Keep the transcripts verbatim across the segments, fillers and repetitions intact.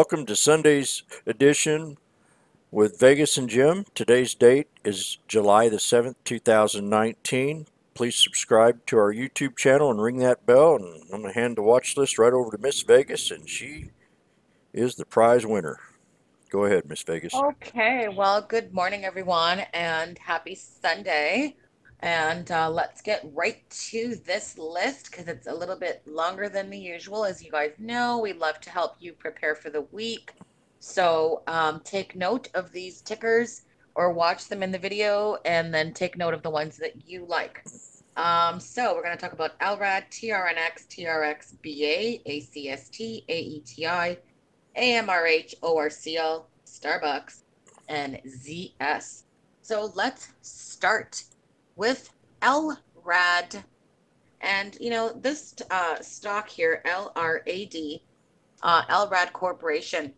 Welcome to Sunday's edition with Vegas and Jim. Today's date is July the seventh, two thousand nineteen. Please subscribe to our YouTube channel and ring that bell. And I'm going to hand the watch list right over to Miss Vegas, and she is the prize winner. Go ahead, Miss Vegas. Okay. Well, good morning, everyone, and happy Sunday. And uh, let's get right to this list because it's a little bit longer than the usual. As you guys know, we love to help you prepare for the week. So um, take note of these tickers or watch them in the video and then take note of the ones that you like. Um, so we're going to talk about L R A D, T R N X, T R X B A, A C S T, A E T I, A M R H, O R C L, Starbucks, and Z S. So let's start with L R A D. And you know, this uh, stock here, L R A D, uh, L R A D Corporation,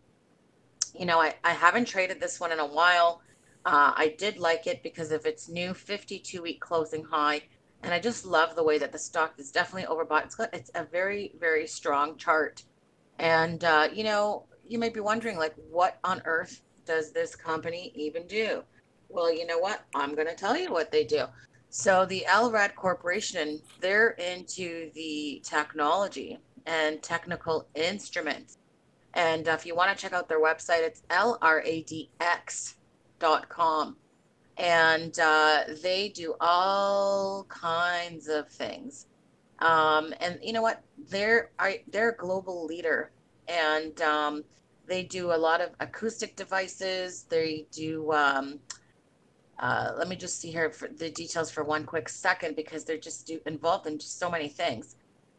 you know, I, I haven't traded this one in a while. Uh, I did like it because of its new fifty-two week closing high. And I just love the way that the stock is definitely overbought. It's got, it's a very, very strong chart. And uh, you know, you might be wondering, like, what on earth does this company even do? Well, you know what? I'm going to tell you what they do. So the L R A D Corporation, they're into the technology and technical instruments. And if you want to check out their website, it's L R A D X dot com. And uh, they do all kinds of things. Um, and you know what? They're, they're a global leader. And um, they do a lot of acoustic devices. They do... Um, Uh, let me just see here for the details for one quick second, because they're just do, involved in just so many things.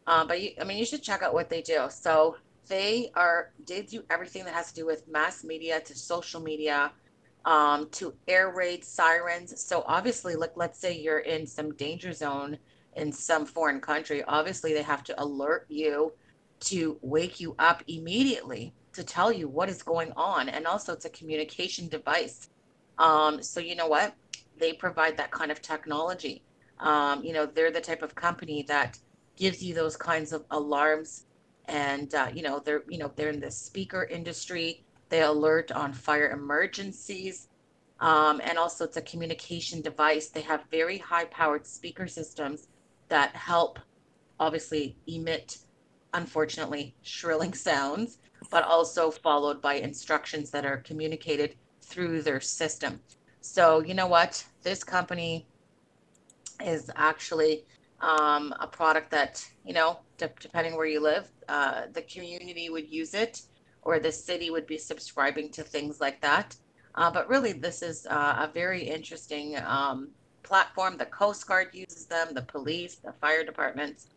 Uh, but you, I mean, you should check out what they do. So they are, they do everything that has to do with mass media to social media, um, to air raid sirens. So obviously, look, let's say you're in some danger zone in some foreign country. Obviously, they have to alert you to wake you up immediately to tell you what is going on. And also, it's a communication device. Um, so you know what? They provide that kind of technology. Um, you know, they're the type of company that gives you those kinds of alarms, and uh, you know, they're you know they're in the speaker industry. They alert on fire emergencies, um, and also it's a communication device. They have very high-powered speaker systems that help, obviously, emit, unfortunately, shrilling sounds, but also followed by instructions that are communicated through their system. So you know what, this company is actually um, a product that, you know, de depending where you live, uh, the community would use it, or the city would be subscribing to things like that. Uh, but really, this is uh, a very interesting um, platform. The Coast Guard uses them, the police, the fire departments,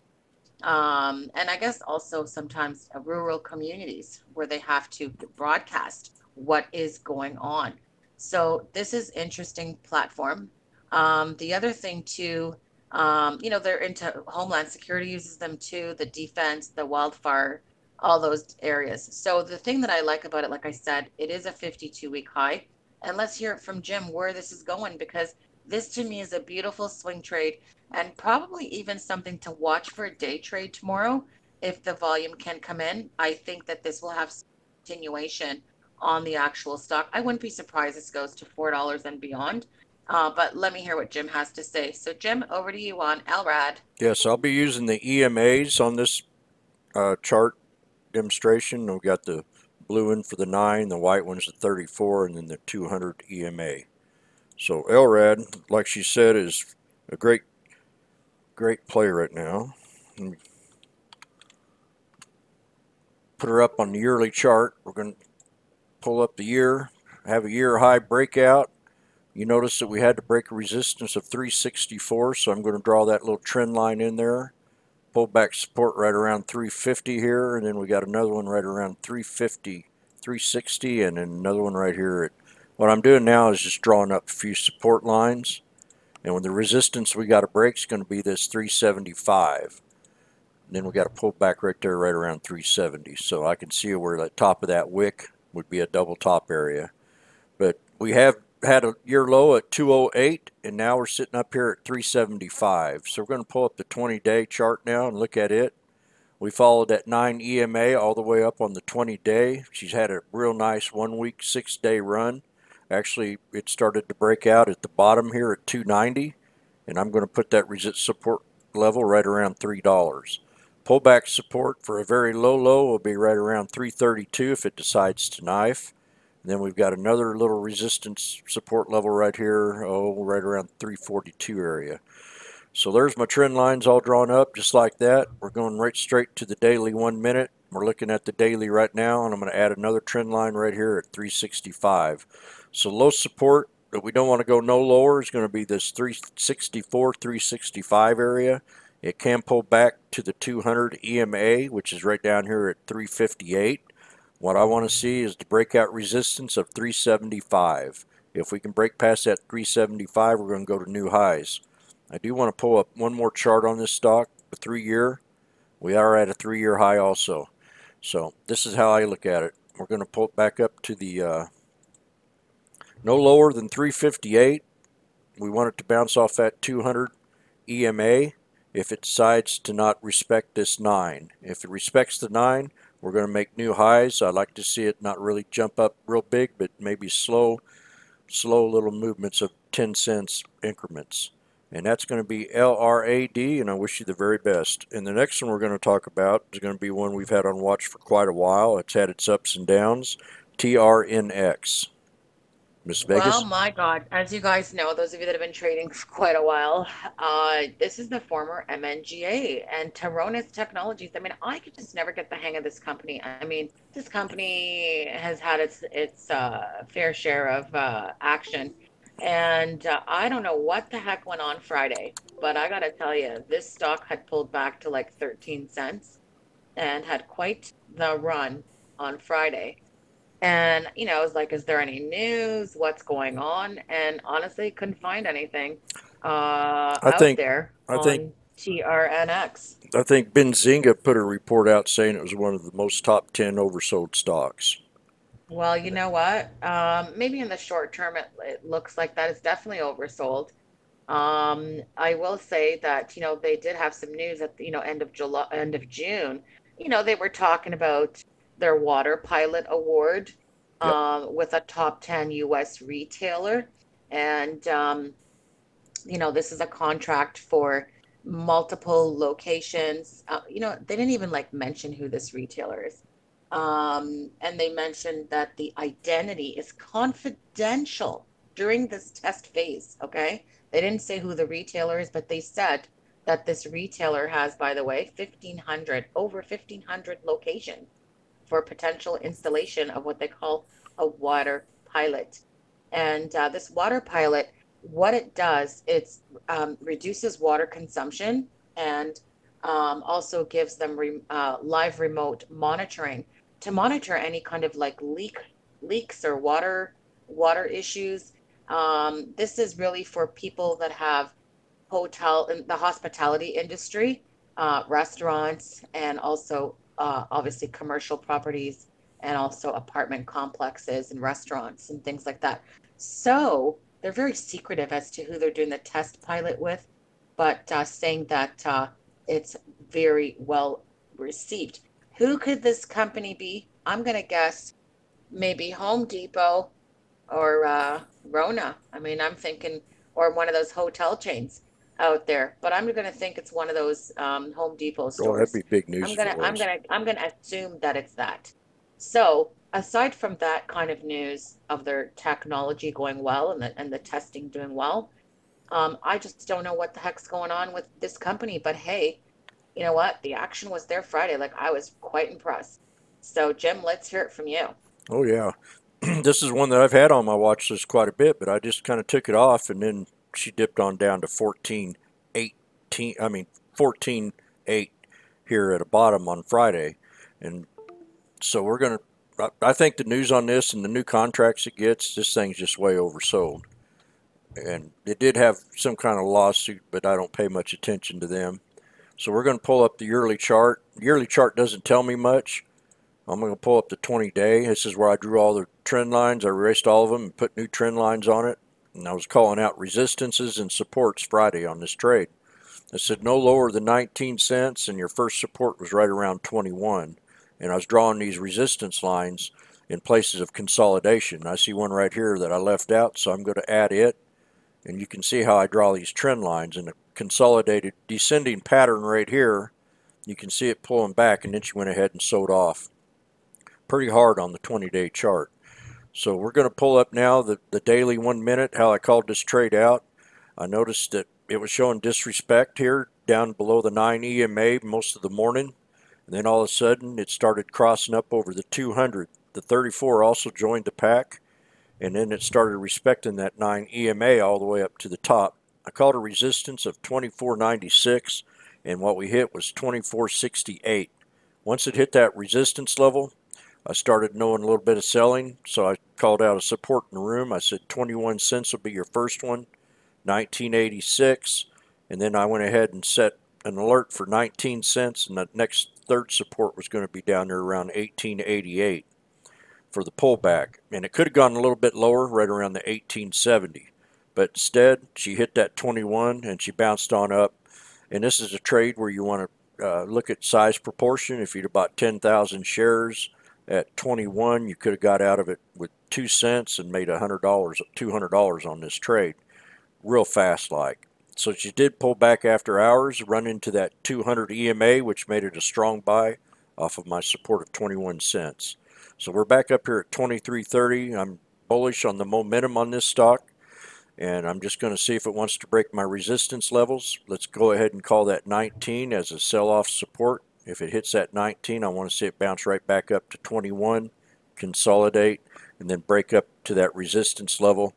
um, and I guess also sometimes uh, rural communities where they have to broadcast what is going on. So this is interesting platform. Um, the other thing too, um, you know, they're into Homeland Security uses them too, the defense, the wildfire, all those areas. So the thing that I like about it, like I said, it is a fifty-two week high. And let's hear from Jim where this is going, because this to me is a beautiful swing trade and probably even something to watch for a day trade tomorrow if the volume can come in. I think that this will have continuation on the actual stock. I wouldn't be surprised this goes to four dollars and beyond, uh, but let me hear what Jim has to say. So Jim, over to you on L R A D. Yes, I'll be using the E M As on this uh, chart demonstration. We've got the blue one for the nine, the white one's the thirty-four, and then the two hundred E M A. So L R A D, like she said, is a great great play right now. Put her up on the yearly chart. We're going to pull up the year, have a year high breakout. You notice that we had to break a resistance of three sixty-four, so I'm going to draw that little trend line in there. Pull back support right around three fifty here, and then we got another one right around three fifty, three sixty, and then another one right here. At, what I'm doing now is just drawing up a few support lines, and when the resistance we got to break is going to be this three seventy-five. And then we got to pull back right there, right around three seventy. So I can see where the top of that wick would be a double top area. But we have had a year low at two oh eight, and now we're sitting up here at three seventy-five. So we're going to pull up the twenty day chart now and look at it. We followed that nine E M A all the way up on the twenty day. She's had a real nice one-week, six-day run. Actually, it started to break out at the bottom here at two ninety, and I'm going to put that resistance support level right around three dollars. Pullback support for a very low low will be right around three thirty-two if it decides to knife. And then we've got another little resistance support level right here, oh, right around three forty-two area. So there's my trend lines all drawn up just like that. We're going right straight to the daily one minute. We're looking at the daily right now, and I'm going to add another trend line right here at three sixty-five. So low support that we don't want to go no lower is going to be this three sixty-four, three sixty-five area. It can pull back to the two hundred E M A, which is right down here at three fifty-eight. What I want to see is the breakout resistance of three seventy-five. If we can break past that three seventy-five, we're going to go to new highs. I do want to pull up one more chart on this stock, the three-year. We are at a three-year high also. So this is how I look at it. We're going to pull it back up to the uh, no lower than three fifty-eight. We want it to bounce off that two hundred E M A if it decides to not respect this nine. If it respects the nine, we're going to make new highs. I like to see it not really jump up real big, but maybe slow, slow little movements of ten cents increments. And that's going to be L R A D, and I wish you the very best. And the next one we're going to talk about is going to be one we've had on watch for quite a while. It's had its ups and downs, T R N X. Miss Vegas? Well, my God. As you guys know, those of you that have been trading for quite a while, uh, this is the former M N G A and Taronis Technologies. I mean, I could just never get the hang of this company. I mean, this company has had its, its uh, fair share of uh, action. And uh, I don't know what the heck went on Friday, but I got to tell you, this stock had pulled back to like thirteen cents and had quite the run on Friday. And, you know, I was like, is there any news? What's going on? And honestly, couldn't find anything uh, I out think, there I on think, T R N X. I think Benzinga put a report out saying it was one of the most top ten oversold stocks. Well, you know what? Um, maybe in the short term, it, it looks like that is definitely oversold. Um, I will say that, you know, they did have some news at the, you know, end of July, end of June. You know, they were talking about their water pilot award um, yep. with a top ten U S retailer. And, um, you know, this is a contract for multiple locations. Uh, you know, they didn't even like mention who this retailer is. Um, and they mentioned that the identity is confidential during this test phase, okay? They didn't say who the retailer is, but they said that this retailer has, by the way, fifteen hundred, over fifteen hundred locations for potential installation of what they call a water pilot. And uh, this water pilot, what it does, it's um, reduces water consumption and um, also gives them re uh, live remote monitoring to monitor any kind of like leak leaks or water water issues. Um, this is really for people that have hotel in the hospitality industry, uh, restaurants, and also uh, obviously commercial properties and also apartment complexes and restaurants and things like that. So they're very secretive as to who they're doing the test pilot with, but uh, saying that uh, it's very well received. Who could this company be? I'm going to guess maybe Home Depot or uh, Rona. I mean, I'm thinking, or one of those hotel chains out there. But I'm going to think it's one of those um, Home Depot stores. Oh, that'd be big news. I'm going to, I'm going to, I'm going to assume that it's that. So aside from that kind of news of their technology going well and the, and the testing doing well, Um, I just don't know what the heck's going on with this company, but hey, you know what? The action was there Friday. Like, I was quite impressed. So, Jim, let's hear it from you. Oh, yeah. This is one that I've had on my watch list quite a bit, but I just kind of took it off, and then she dipped on down to fourteen eighteen, I mean, fourteen eight here at the bottom on Friday. And so we're going to, I think the news on this and the new contracts it gets, this thing's just way oversold. And it did have some kind of lawsuit, but I don't pay much attention to them. So we're going to pull up the yearly chart. The yearly chart doesn't tell me much. I'm going to pull up the twenty-day. This is where I drew all the trend lines. I erased all of them and put new trend lines on it. And I was calling out resistances and supports Friday on this trade. It said no lower than nineteen cents, and your first support was right around twenty-one. And I was drawing these resistance lines in places of consolidation. I see one right here that I left out, so I'm going to add it. And you can see how I draw these trend lines in a consolidated descending pattern right here. You can see it pulling back, and then she went ahead and sold off pretty hard on the twenty-day chart. So we're going to pull up now the, the daily one minute, how I called this trade out. I noticed that it was showing disrespect here down below the nine E M A most of the morning. And then all of a sudden, it started crossing up over the two hundred. The thirty-four also joined the pack. And then it started respecting that nine E M A all the way up to the top. I called a resistance of twenty-four ninety-six, and what we hit was twenty-four sixty-eight. Once it hit that resistance level, I started knowing a little bit of selling, so I called out a support in the room. I said twenty-one cents will be your first one, nineteen eighty-six, and then I went ahead and set an alert for nineteen cents, and the next third support was going to be down there around eighteen eighty-eight for the pullback. And it could have gone a little bit lower, right around the eighteen seventy, but instead she hit that twenty-one and she bounced on up. And this is a trade where you want to uh, look at size proportion. If you'd bought ten thousand shares at twenty-one, you could have got out of it with two cents and made one hundred dollars, two hundred dollars on this trade, real fast like. So she did pull back after hours, run into that two hundred E M A, which made it a strong buy off of my support of twenty-one cents. So we're back up here at twenty-three thirty. I'm bullish on the momentum on this stock, and I'm just going to see if it wants to break my resistance levels. Let's go ahead and call that nineteen as a sell-off support. If it hits that nineteen, I want to see it bounce right back up to twenty-one, consolidate, and then break up to that resistance level.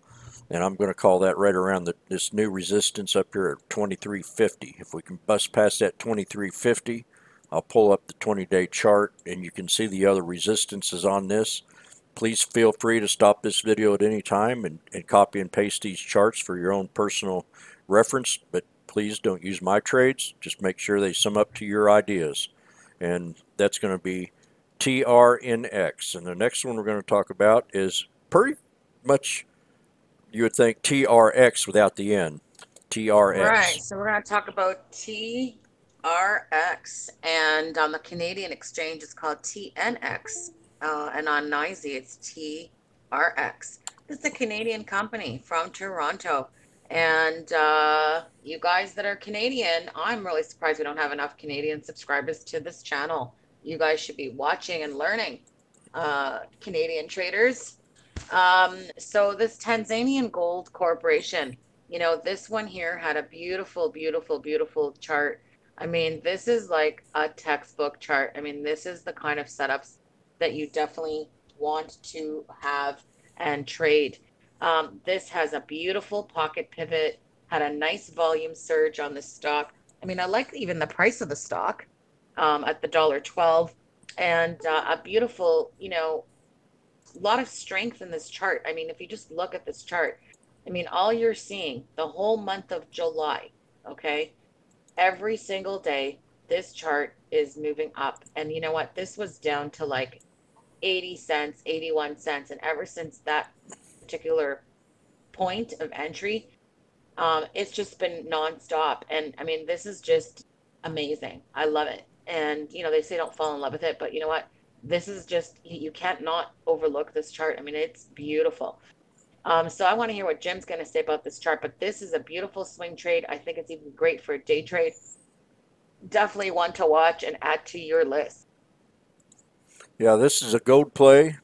And I'm going to call that right around the, this new resistance up here at twenty-three fifty. If we can bust past that twenty-three fifty, I'll pull up the twenty-day chart, and you can see the other resistances on this. Please feel free to stop this video at any time and, and copy and paste these charts for your own personal reference. But please don't use my trades. Just make sure they sum up to your ideas. And that's going to be T R N X. And the next one we're going to talk about is pretty much, you would think, T R X without the N. T R X. All right, so we're going to talk about T R X. And on the Canadian exchange, it's called T N X. Uh, and on NYSE, it's T R X. It's a Canadian company from Toronto. And uh, you guys that are Canadian, I'm really surprised we don't have enough Canadian subscribers to this channel. You guys should be watching and learning, uh, Canadian traders. Um, so this Tanzanian Gold Corporation, you know, this one here had a beautiful, beautiful, beautiful chart. I mean, this is like a textbook chart. I mean, this is the kind of setups that you definitely want to have and trade. Um, this has a beautiful pocket pivot, had a nice volume surge on the stock. I mean, I like even the price of the stock um, at the dollar twelve, and uh, a beautiful, you know, lot of strength in this chart. I mean, if you just look at this chart, I mean, all you're seeing the whole month of July, okay, every single day, this chart is moving up. And you know what? This was down to like eighty cents, eighty-one cents. And ever since that particular point of entry, um, it's just been nonstop. And I mean, this is just amazing. I love it. And, you know, they say don't fall in love with it, but you know what? This is just, you can't not overlook this chart. I mean, it's beautiful. Um, so I want to hear what Jim's going to say about this chart, but this is a beautiful swing trade. I think it's even great for a day trade. Definitely one to watch and add to your list. Yeah, this is a gold play,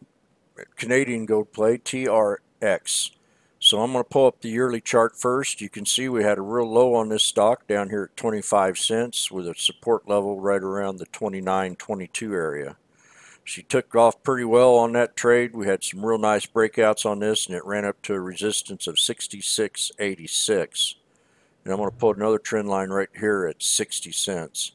Canadian gold play, T R X. So I'm going to pull up the yearly chart first. You can see we had a real low on this stock down here at twenty-five cents with a support level right around the twenty-nine twenty-two area. She took off pretty well on that trade. We had some real nice breakouts on this, and it ran up to a resistance of sixty-six eighty-six. And I'm going to pull another trend line right here at sixty cents.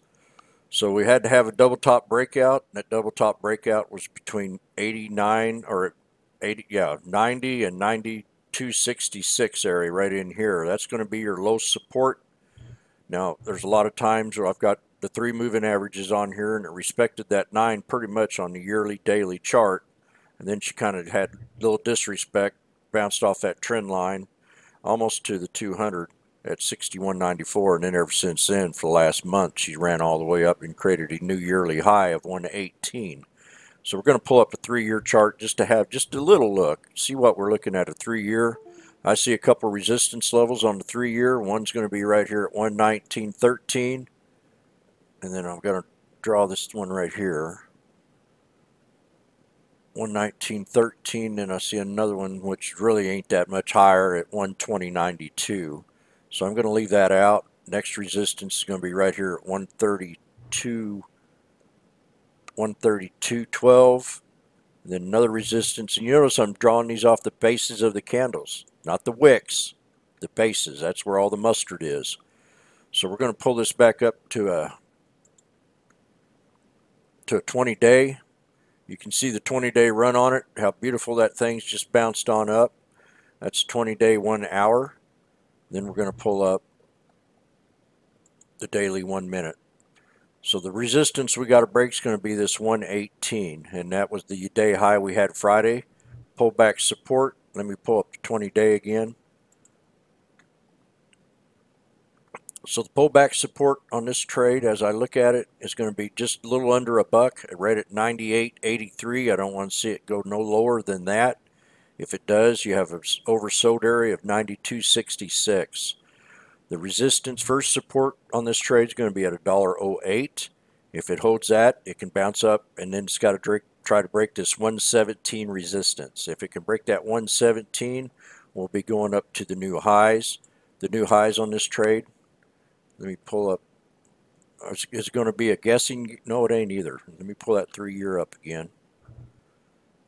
So we had to have a double top breakout. That double top breakout was between eighty-nine or eighty, yeah, ninety and ninety-two sixty-six area right in here. That's going to be your low support. Now, there's a lot of times where I've got the three moving averages on here, and it respected that nine pretty much on the yearly daily chart, and then she kind of had a little disrespect, bounced off that trend line almost to the two hundred, at sixty-one ninety-four, and then ever since then, for the last month, she's ran all the way up and created a new yearly high of one eighteen. So we're going to pull up a three-year chart just to have just a little look, see what we're looking at a three-year. I see a couple resistance levels on the three-year. One's going to be right here at one nineteen thirteen, and then I'm going to draw this one right here, one nineteen thirteen, and I see another one which really ain't that much higher at one twenty ninety-two. So I'm going to leave that out. Next resistance is going to be right here at one thirty-two twelve. Then another resistance, and you notice I'm drawing these off the bases of the candles, not the wicks, the bases. That's where all the mustard is. So we're going to pull this back up to a to a twenty day. You can see the twenty day run on it, how beautiful that thing's just bounced on up. That's twenty day, one hour. Then we're going to pull up the daily one minute. So the resistance we got to break is going to be this one eighteen, and that was the day high we had Friday. Pull back support. Let me pull up the twenty day again. So the pullback support on this trade, as I look at it, is going to be just a little under a buck. I read it ninety-eight eighty-three. I don't want to see it go no lower than that. If it does, you have an oversold area of ninety-two sixty-six. The resistance, first support on this trade is going to be at one oh eight. If it holds that, it can bounce up, and then it's got to drink, try to break this one seventeen resistance. If it can break that one seventeen, we'll be going up to the new highs. The new highs on this trade, let me pull up. Is it going to be a guessing? No, it ain't either. Let me pull that three-year up again.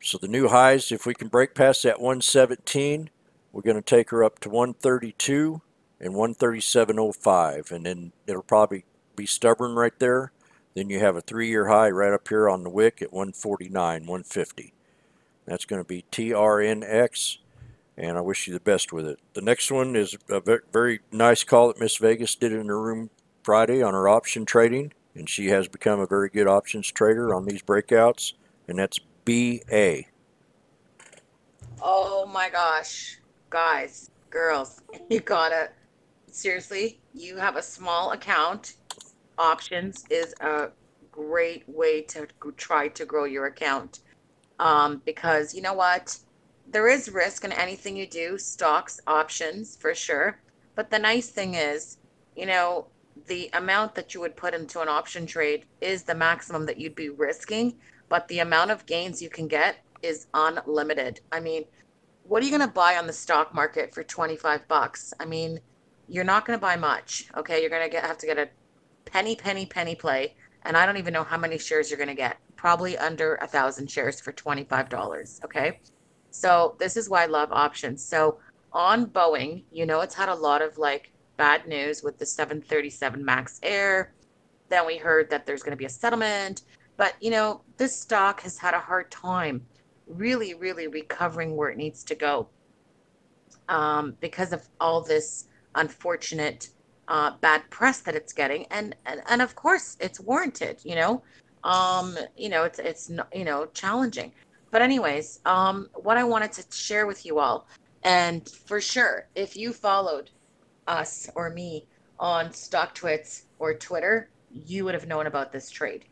So the new highs, if we can break past that one seventeen, we're going to take her up to one thirty-two and one thirty-seven oh five. And then it'll probably be stubborn right there. Then you have a three-year high right up here on the wick at one forty-nine one fifty. That's going to be T R N X. And I wish you the best with it. The next one is a very nice call that Miss Vegas did in her room Friday on her option trading. And she has become a very good options trader on these breakouts. And that's B A. Oh my gosh. Guys, girls, you gotta, seriously, you have a small account. Options is a great way to try to grow your account. Um, because you know what? There is risk in anything you do, stocks, options, for sure. But the nice thing is, you know, the amount that you would put into an option trade is the maximum that you'd be risking. But the amount of gains you can get is unlimited. I mean, what are you going to buy on the stock market for twenty-five bucks? I mean, you're not going to buy much. Okay, you're going to have to get a penny, penny, penny play. And I don't even know how many shares you're going to get. Probably under a thousand shares for twenty-five dollars. Okay. So this is why I love options. So on Boeing, you know, it's had a lot of like bad news with the seven thirty-seven Max Air. Then we heard that there's going to be a settlement. But, you know, this stock has had a hard time really, really recovering where it needs to go um, because of all this unfortunate uh, bad press that it's getting. And, and, and of course, it's warranted, you know, um, you know, it's, it's, you know, challenging. But anyways, um, what I wanted to share with you all, and for sure, if you followed us or me on Stocktwits or Twitter, you would have known about this trade.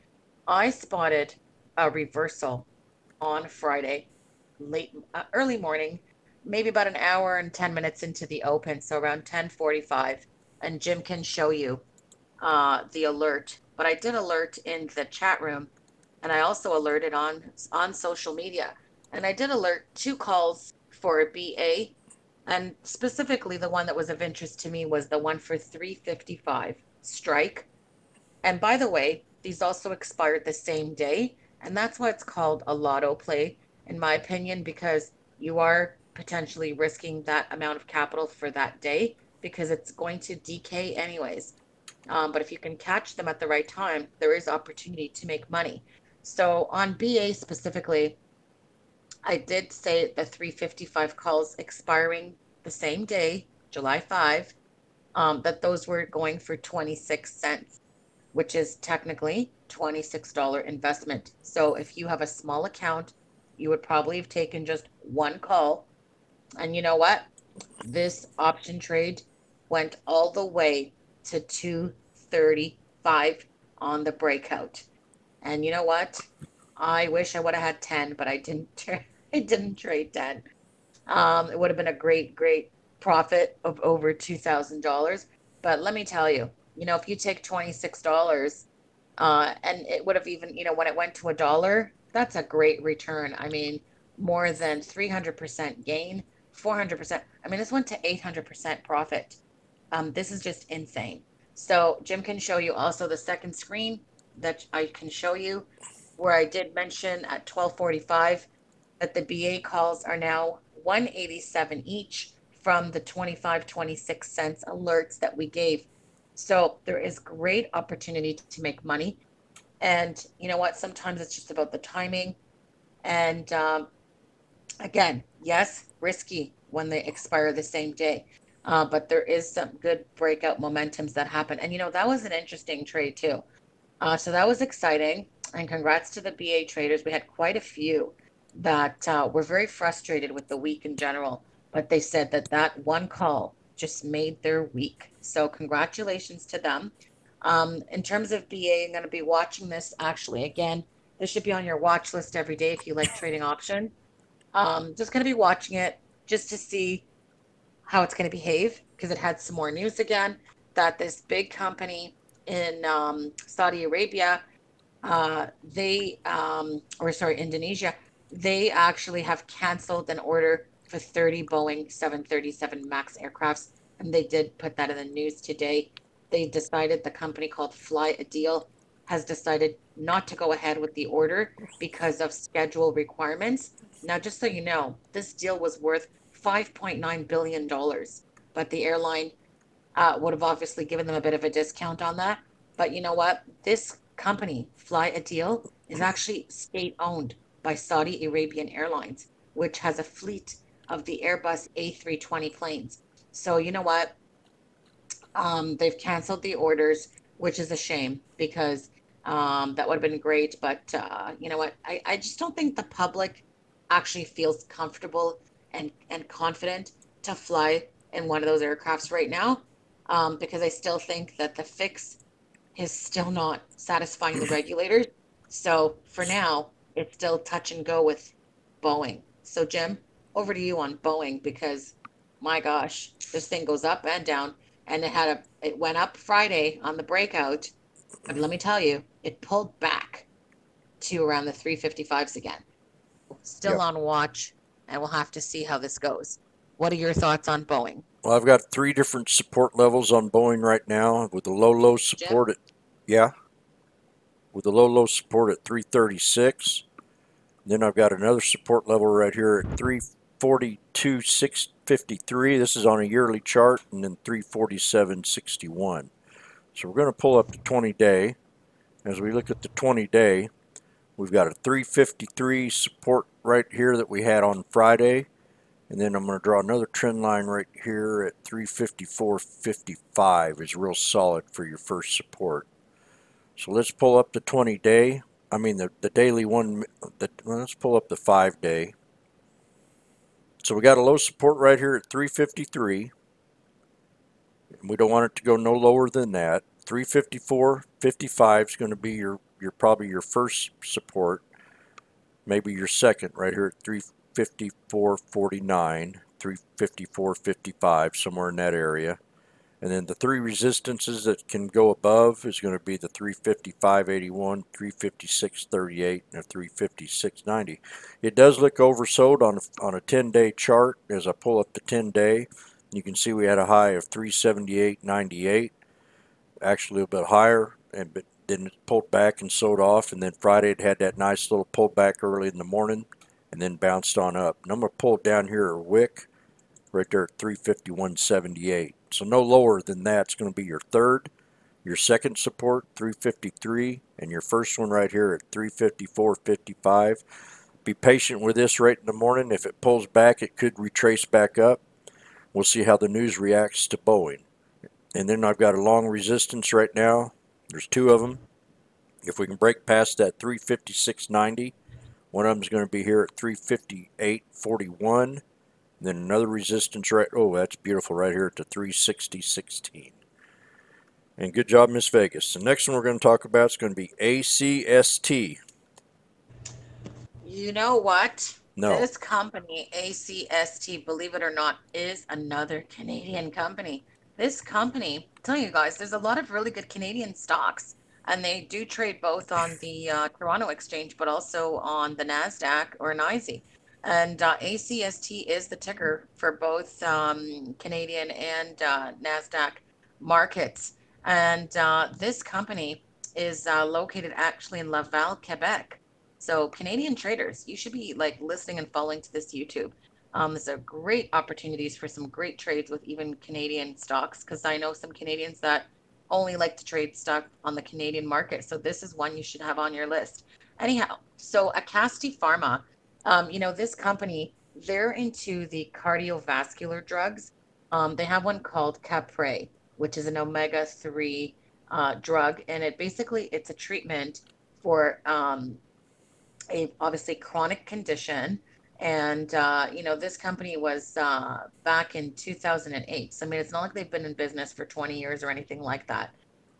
I spotted a reversal on Friday, late, uh, early morning, maybe about an hour and ten minutes into the open, so around ten forty-five, and Jim can show you uh, the alert. But I did alert in the chat room, and I also alerted on, on social media. And I did alert two calls for a B A, and specifically the one that was of interest to me was the one for three fifty-five strike. And by the way, these also expired the same day, and that's why it's called a lotto play, in my opinion, because you are potentially risking that amount of capital for that day because it's going to decay anyways. Um, but if you can catch them at the right time, there is opportunity to make money. So on B A specifically, I did say the three fifty-five calls expiring the same day, July fifth, um, that those were going for twenty-six cents. Which is technically twenty-six dollar investment. So if you have a small account, you would probably have taken just one call. And you know what? This option trade went all the way to two thirty-five on the breakout. And you know what? I wish I would have had ten, but I didn't tra- I didn't trade ten. Um, it would have been a great, great profit of over two thousand dollars. But let me tell you, you know, if you take twenty-six dollars uh, and it would have even, you know, when it went to a dollar, that's a great return. I mean, more than three hundred percent gain, four hundred percent. I mean, this went to eight hundred percent profit. Um, this is just insane. So Jim can show you also the second screen that I can show you where I did mention at twelve forty-five that the B A calls are now one eighty-seven each from the twenty-five, twenty-six cents alerts that we gave. So there is great opportunity to make money. And you know what? Sometimes it's just about the timing. And um, again, yes, risky when they expire the same day. Uh, but there is some good breakout momentums that happen. And, you know, that was an interesting trade, too. Uh, so that was exciting. And congrats to the B A traders. We had quite a few that uh, were very frustrated with the week in general. But they said that that one call just made their week. So congratulations to them. Um, in terms of B A, I'm going to be watching this, actually, again. This should be on your watch list every day if you like trading option. Um, just going to be watching it just to see how it's going to behave, because it had some more news again that this big company in um, Saudi Arabia, uh, they, um, or sorry, Indonesia, they actually have canceled an order for thirty Boeing seven thirty-seven MAX aircrafts. And they did put that in the news today. They decided, the company called Flyadeal has decided not to go ahead with the order because of schedule requirements. Now, just so you know, this deal was worth five point nine billion dollars, but the airline uh, would have obviously given them a bit of a discount on that. But you know what? This company, Flyadeal, is actually state-owned by Saudi Arabian Airlines, which has a fleet of the Airbus A three twenty planes. So you know what? Um, they've canceled the orders, which is a shame, because um, that would have been great. But uh, you know what? I, I just don't think the public actually feels comfortable and, and confident to fly in one of those aircrafts right now, um, because I still think that the fix is still not satisfying the regulators. So for now, it's still touch and go with Boeing. So Jim, over to you on Boeing, because my gosh, this thing goes up and down, and it had a, it went up Friday on the breakout, but let me tell you, it pulled back to around the three fifty-fives again. Still yep. on watch. And we'll have to see how this goes. What are your thoughts on Boeing? Well, I've got three different support levels on Boeing right now, with the low, low support Jim? at, yeah, with the low, low support at three thirty-six. Then I've got another support level right here at three forty-two, six fifty-three. This is on a yearly chart, and then three forty-seven, sixty-one. So we're going to pull up the twenty-day. As we look at the twenty-day, we've got a three fifty-three support right here that we had on Friday. And then I'm going to draw another trend line right here at three fifty-four fifty-five. Is real solid for your first support. So let's pull up the twenty-day. I mean the, the daily one. The, well, let's pull up the five-day. So we got a low support right here at three fifty-three. And we don't want it to go no lower than that. three fifty-four fifty-five is going to be your You're probably your first support, maybe your second right here at three fifty-four forty-nine, three fifty-four fifty-five, somewhere in that area. And then the three resistances that can go above is going to be the three fifty-five eighty-one, three fifty-six thirty-eight, and three fifty-six ninety. It does look oversold on a, on a ten-day chart. As I pull up the ten-day, you can see we had a high of three seventy-eight ninety-eight, actually a bit higher, and but then it pulled back and sold off, and then Friday it had that nice little pullback early in the morning and then bounced on up. And I'm going to pull down here a wick right there at three fifty-one seventy-eight. So no lower than that's going to be your third, your second support, three fifty-three, and your first one right here at three fifty-four fifty-five. Be patient with this right in the morning. If it pulls back, it could retrace back up. We'll see how the news reacts to Boeing. And then I've got a long resistance right now. There's two of them. If we can break past that three fifty-six ninety, one of them is going to be here at three fifty-eight forty-one. Then another resistance right, oh, that's beautiful right here at the three sixty sixteen. And good job, Miss Vegas. The next one we're going to talk about is going to be A C S T. You know what? No. This company, A C S T, believe it or not, is another Canadian company. This company, I'm telling you guys, there's a lot of really good Canadian stocks, and they do trade both on the uh, Toronto Exchange, but also on the NASDAQ or N Y S E. And uh, A C S T is the ticker for both um, Canadian and uh, NASDAQ markets. And uh, this company is uh, located actually in Laval, Quebec. So Canadian traders, you should be like listening and following to this YouTube. Um, there's a great opportunities for some great trades with even Canadian stocks, because I know some Canadians that only like to trade stock on the Canadian market. So this is one you should have on your list. Anyhow, so Acasti Pharma, um, you know, this company, they're into the cardiovascular drugs. Um, they have one called Capre, which is an omega three uh, drug. And it basically, it's a treatment for... Um, a obviously chronic condition. And uh you know, this company was uh back in two thousand eight, so I mean it's not like they've been in business for twenty years or anything like that.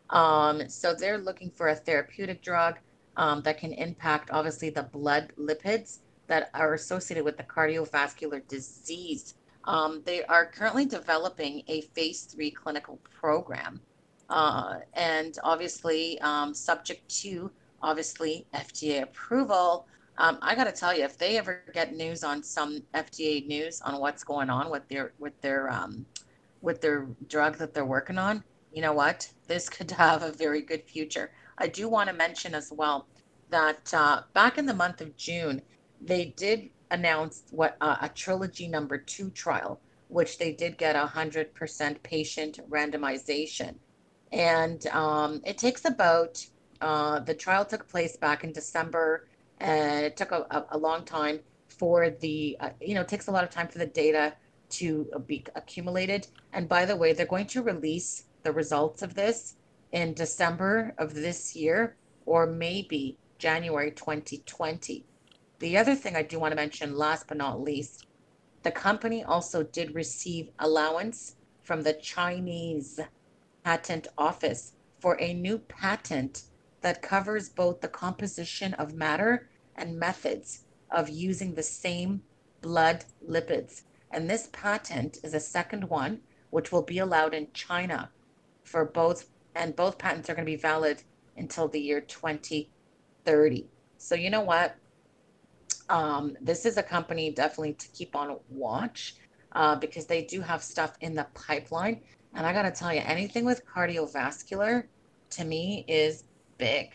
Um so they're looking for a therapeutic drug um that can impact obviously the blood lipids that are associated with the cardiovascular disease. Um they are currently developing a phase three clinical program, uh and obviously um subject to obviously F D A approval. Um, I got to tell you, if they ever get news on some F D A news on what's going on with their with their um, with their drug that they're working on, you know what? This could have a very good future. I do want to mention as well that uh, back in the month of June, they did announce what uh, a trilogy number two trial, which they did get a hundred percent patient randomization, and um, it takes about. Uh, the trial took place back in December, and it took a, a, a long time for the, uh, you know, it takes a lot of time for the data to be accumulated. And by the way, they're going to release the results of this in December of this year, or maybe January twenty twenty. The other thing I do want to mention, last but not least, the company also did receive allowance from the Chinese Patent Office for a new patent that covers both the composition of matter and methods of using the same blood lipids. And this patent is a second one, which will be allowed in China for both, and both patents are going to be valid until the year twenty thirty. So you know what? Um, this is a company definitely to keep on watch, uh, because they do have stuff in the pipeline. And I got to tell you, anything with cardiovascular to me is big.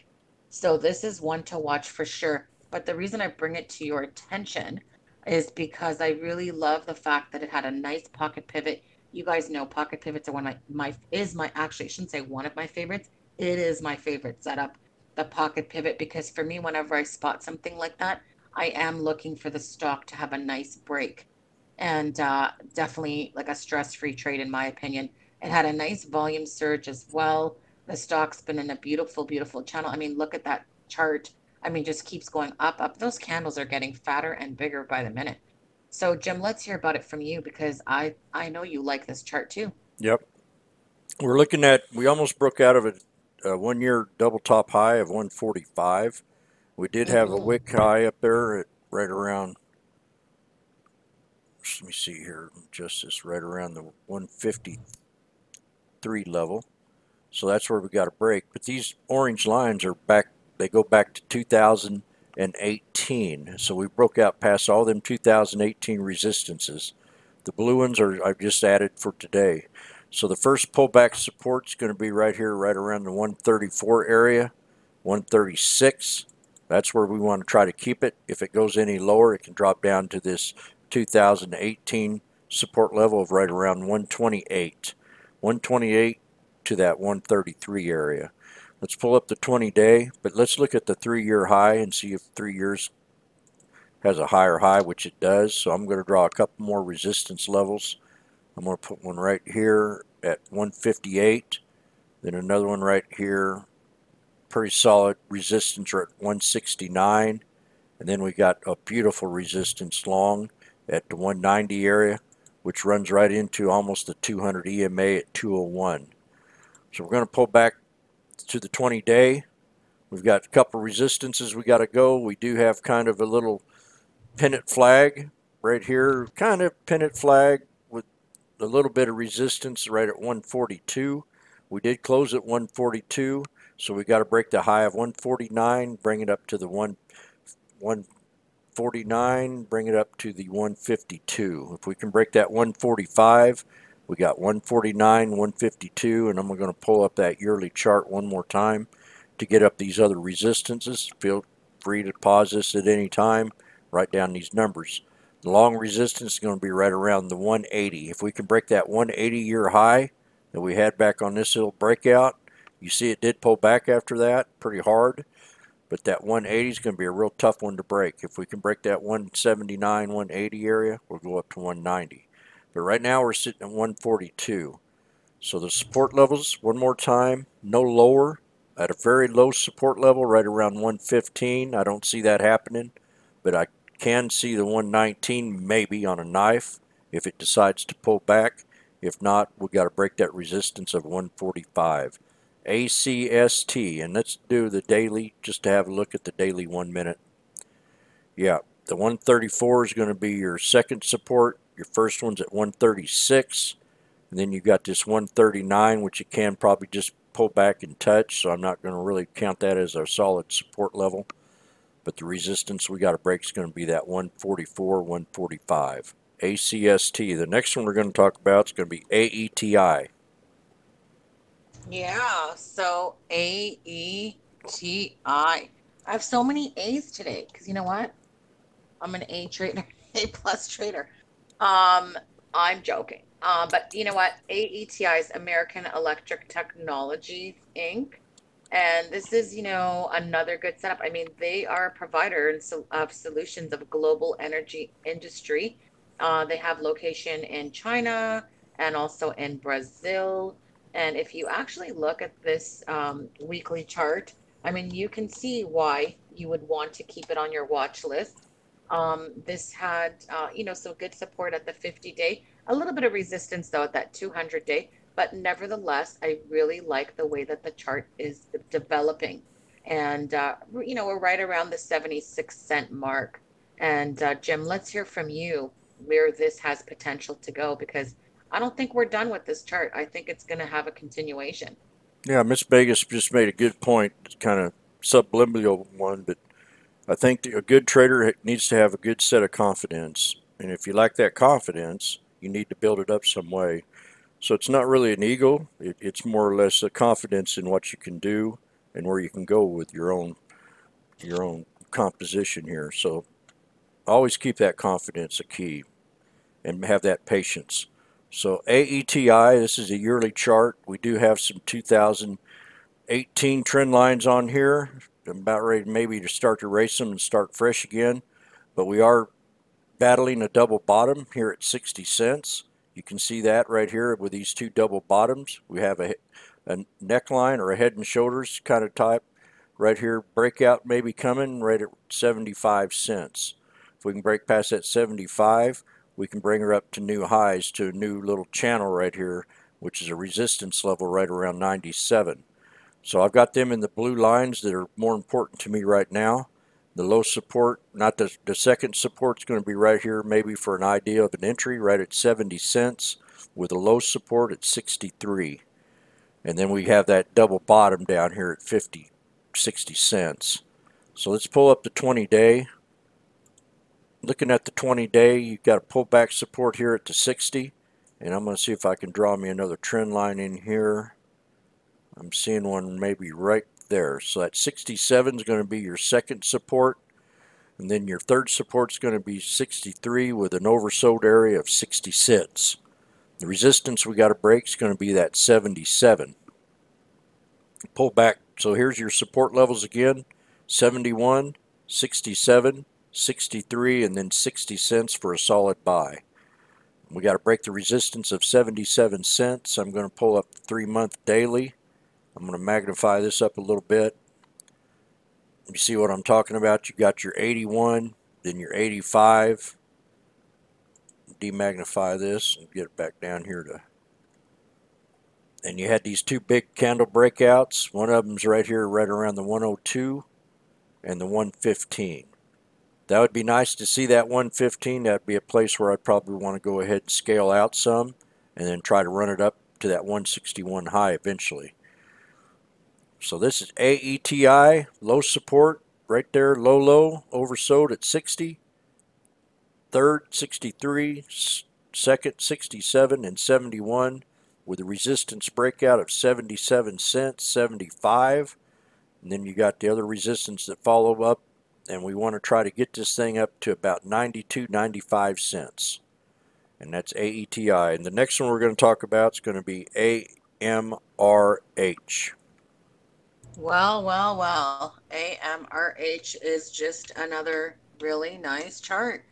So this is one to watch for sure. But the reason I bring it to your attention is because I really love the fact that it had a nice pocket pivot. You guys know pocket pivots are one of my, my is my actually I shouldn't say one of my favorites. It is my favorite setup, the pocket pivot, because for me, whenever I spot something like that, I am looking for the stock to have a nice break, and uh, definitely like a stress-free trade in my opinion. It had a nice volume surge as well. The stock's been in a beautiful, beautiful channel. I mean, look at that chart. I mean, just keeps going up, up. Those candles are getting fatter and bigger by the minute. So, Jim, let's hear about it from you, because I, I know you like this chart too. Yep. We're looking at, we almost broke out of a, a one-year double top high of one forty-five. We did have mm-hmm. a wick high up there at right around, let me see here, just this right around the one fifty-three level. So that's where we got a break. But these orange lines are back, they go back to two thousand eighteen. So we broke out past all them two thousand eighteen resistances. The blue ones are I've just added for today. So the first pullback support is going to be right here, right around the one thirty-four area, one thirty-six. That's where we want to try to keep it. If it goes any lower, it can drop down to this two thousand eighteen support level of right around one twenty-eight. one twenty-eight. To that one thirty-three area. Let's pull up the twenty day, but let's look at the three-year high and see if three years has a higher high, which it does. So I'm going to draw a couple more resistance levels. I'm going to put one right here at one fifty-eight, then another one right here, pretty solid resistance at one sixty-nine, and then we got a beautiful resistance long at the one ninety area, which runs right into almost the two hundred E M A at two oh one. So we're going to pull back to the twenty day. We've got a couple resistances we got to go. We do have kind of a little pennant flag right here, kind of pennant flag with a little bit of resistance right at one forty-two. We did close at one forty-two, so we got to break the high of one forty-nine, bring it up to the one forty-nine, bring it up to the one fifty-two. If we can break that one forty-five, we got one forty-nine, one fifty-two, and I'm going to pull up that yearly chart one more time to get up these other resistances. Feel free to pause this at any time, write down these numbers. The long resistance is going to be right around the one eighty. If we can break that one eighty year high that we had back on this little breakout, you see it did pull back after that pretty hard, but that one eighty is going to be a real tough one to break. If we can break that one seventy-nine, one eighty area, we'll go up to one ninety. But right now we're sitting at one forty-two. So the support levels, one more time, no lower, at a very low support level right around one fifteen. I don't see that happening, but I can see the one nineteen maybe on a knife if it decides to pull back. If not, we've got to break that resistance of one forty-five. A C S T, and let's do the daily just to have a look at the daily one minute. Yeah, the one thirty-four is going to be your second support. Your first one's at one thirty-six, and then you've got this one thirty-nine, which you can probably just pull back and touch, so I'm not going to really count that as a solid support level. But the resistance we got to break is going to be that one forty-four, one forty-five. A C S T. The next one we're going to talk about is going to be A E T I. Yeah, so A E T I. I have so many A's today because you know what? I'm an A trader, A plus trader. Um, I'm joking. Uh, but you know what? A E T I is American Electric Technologies Incorporated. And this is, you know, another good setup. I mean, they are a provider of solutions of global energy industry. Uh, they have location in China and also in Brazil. And if you actually look at this um, weekly chart, I mean, you can see why you would want to keep it on your watch list. Um, this had, uh, you know, so good support at the fifty day, a little bit of resistance though at that two hundred day, but nevertheless, I really like the way that the chart is developing. And, uh, you know, we're right around the seventy-six cent mark. And uh, Jim, let's hear from you where this has potential to go, because I don't think we're done with this chart. I think it's going to have a continuation. Yeah, Miss Vegas just made a good point, kind of subliminal one, but I think a good trader needs to have a good set of confidence. And if you lack that confidence, you need to build it up some way. So it's not really an ego. It, it's more or less a confidence in what you can do and where you can go with your own, your own composition here. So always keep that confidence a key and have that patience. So A E T I, this is a yearly chart. We do have some two thousand eighteen trend lines on here. I'm about ready maybe to start to erase them and start fresh again. But we are battling a double bottom here at sixty cents. You can see that right here with these two double bottoms. We have a, a neckline or a head and shoulders kind of type right here. Breakout maybe coming right at seventy-five cents. If we can break past that seventy-five, we can bring her up to new highs, to a new little channel right here, which is a resistance level right around ninety-seven. So I've got them in the blue lines that are more important to me right now. The low support, not the, the second support, is going to be right here maybe for an idea of an entry right at seventy cents with a low support at sixty-three. And then we have that double bottom down here at fifty, sixty cents. So let's pull up the twenty day. Looking at the twenty day, you've got a pullback support here at the sixty, and I'm going to see if I can draw me another trend line in here. I'm seeing one maybe right there. So that sixty-seven is going to be your second support, and then your third support is going to be sixty-three with an oversold area of sixty-six. The resistance we got to break is going to be that seventy-seven. Pull back. So here's your support levels again: seventy-one, sixty-seven, sixty-three, and then sixty cents for a solid buy. We got to break the resistance of seventy-seven cents. I'm going to pull up the three month daily. I'm going to magnify this up a little bit. You see what I'm talking about? You got your eighty-one, then your eighty-five, demagnify this and get it back down here to. And you had these two big candle breakouts. One of them's right here, right around the one oh two and the one fifteen. That would be nice to see that one fifteen. That'd be a place where I'd probably want to go ahead and scale out some and then try to run it up to that one sixty-one high eventually. So this is A E T I, low support, right there, low, low, oversold at sixty, third, sixty-three, second, sixty-seven, and seventy-one, with a resistance breakout of seventy-seven cents, seventy-five, and then you got the other resistance that follow up, and we want to try to get this thing up to about ninety-two, ninety-five cents, and that's A E T I. And the next one we're going to talk about is going to be A M R H. Well, well, well, A M R H is just another really nice chart.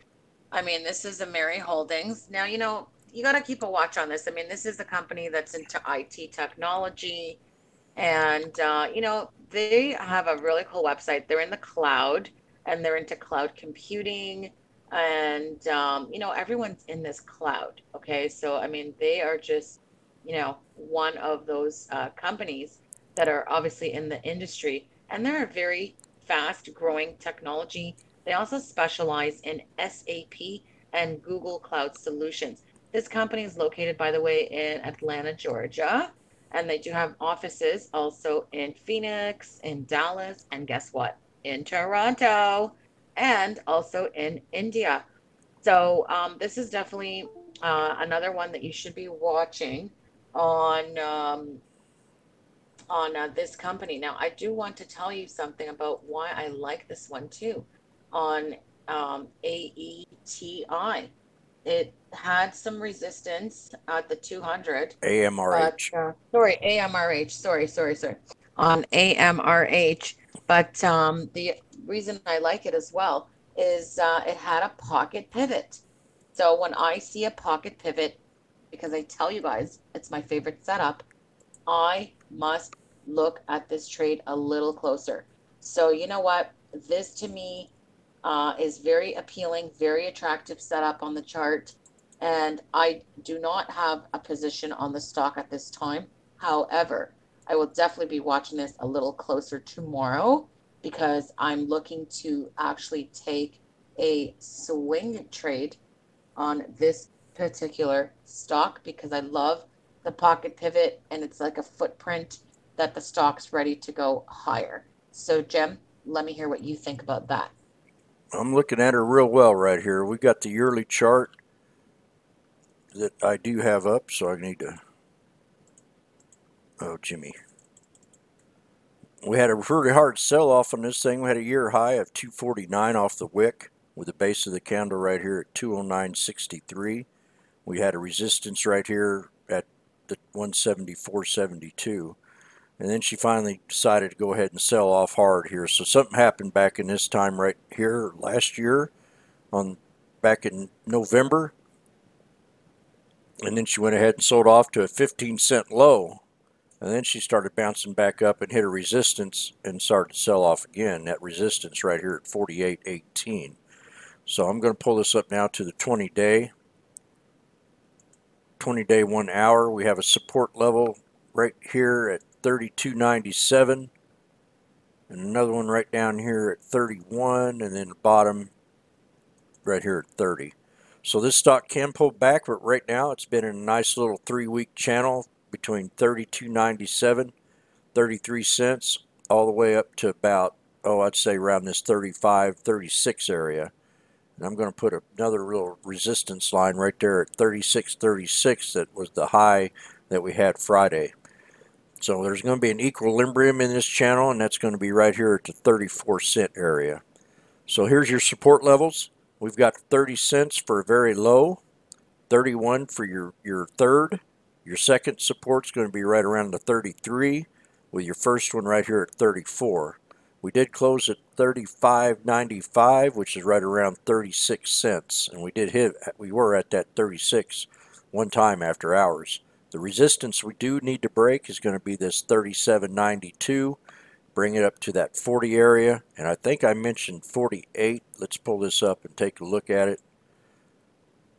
I mean, this is a Mary Holdings. Now, you know, you got to keep a watch on this. I mean, this is a company that's into I T technology. And, uh, you know, they have a really cool website. They're in the cloud and they're into cloud computing. And, um, you know, everyone's in this cloud. Okay. So, I mean, they are just, you know, one of those uh, companies that are obviously in the industry, and they're a very fast growing technology. They also specialize in S A P and Google Cloud solutions. This company is located, by the way, in Atlanta, Georgia, and they do have offices also in Phoenix, in Dallas, and guess what? In Toronto, and also in India. So um, this is definitely uh, another one that you should be watching on, um, on uh, this company. Now, I do want to tell you something about why I like this one too. On um, A E T I, it had some resistance at the two hundred. A M R H. But, uh, sorry, A M R H. Sorry, sorry, sorry. On A M R H, but um, the reason I like it as well is uh, it had a pocket pivot. So when I see a pocket pivot, because I tell you guys, it's my favorite setup, I must look at this trade a little closer. So you know what? This to me uh, is very appealing, very attractive setup on the chart. And I do not have a position on the stock at this time. However, I will definitely be watching this a little closer tomorrow because I'm looking to actually take a swing trade on this particular stock because I love the pocket pivot, and it's like a footprint that the stock's ready to go higher. So Jim, let me hear what you think about that. I'm looking at her real well right here. We got the yearly chart that I do have up, so I need to, oh Jimmy. We had a pretty hard sell-off on this thing. We had a year high of two forty-nine off the wick with the base of the candle right here at two oh nine sixty-three. We had a resistance right here at the one seventy-four seventy-two, and then she finally decided to go ahead and sell off hard here. So something happened back in this time right here last year, on back in November, and then she went ahead and sold off to a fifteen cent low, and then she started bouncing back up and hit a resistance and started to sell off again. That resistance right here at forty-eight eighteen. So I'm going to pull this up now to the twenty day. twenty day one hour, we have a support level right here at thirty-two ninety-seven, and another one right down here at thirty-one, and then the bottom right here at thirty. So this stock can pull back, but right now it's been in a nice little three-week channel between thirty-two ninety-seven, thirty-three cents, all the way up to about, oh, I'd say around this thirty-five, thirty-six area. And I'm going to put another real resistance line right there at thirty-six thirty-six. That was the high that we had Friday. So there's going to be an equilibrium in this channel, and that's going to be right here at the thirty-four cent area. So here's your support levels. We've got thirty cents for a very low, thirty-one for your, your third. Your second support's going to be right around the thirty-three, with your first one right here at thirty-four. We did close at thirty-five ninety-five, which is right around thirty-six cents, and we did hit, we were at that thirty-six one time after hours. The resistance we do need to break is going to be this thirty-seven ninety-two, bring it up to that forty area, and I think I mentioned forty-eight. Let's pull this up and take a look at it.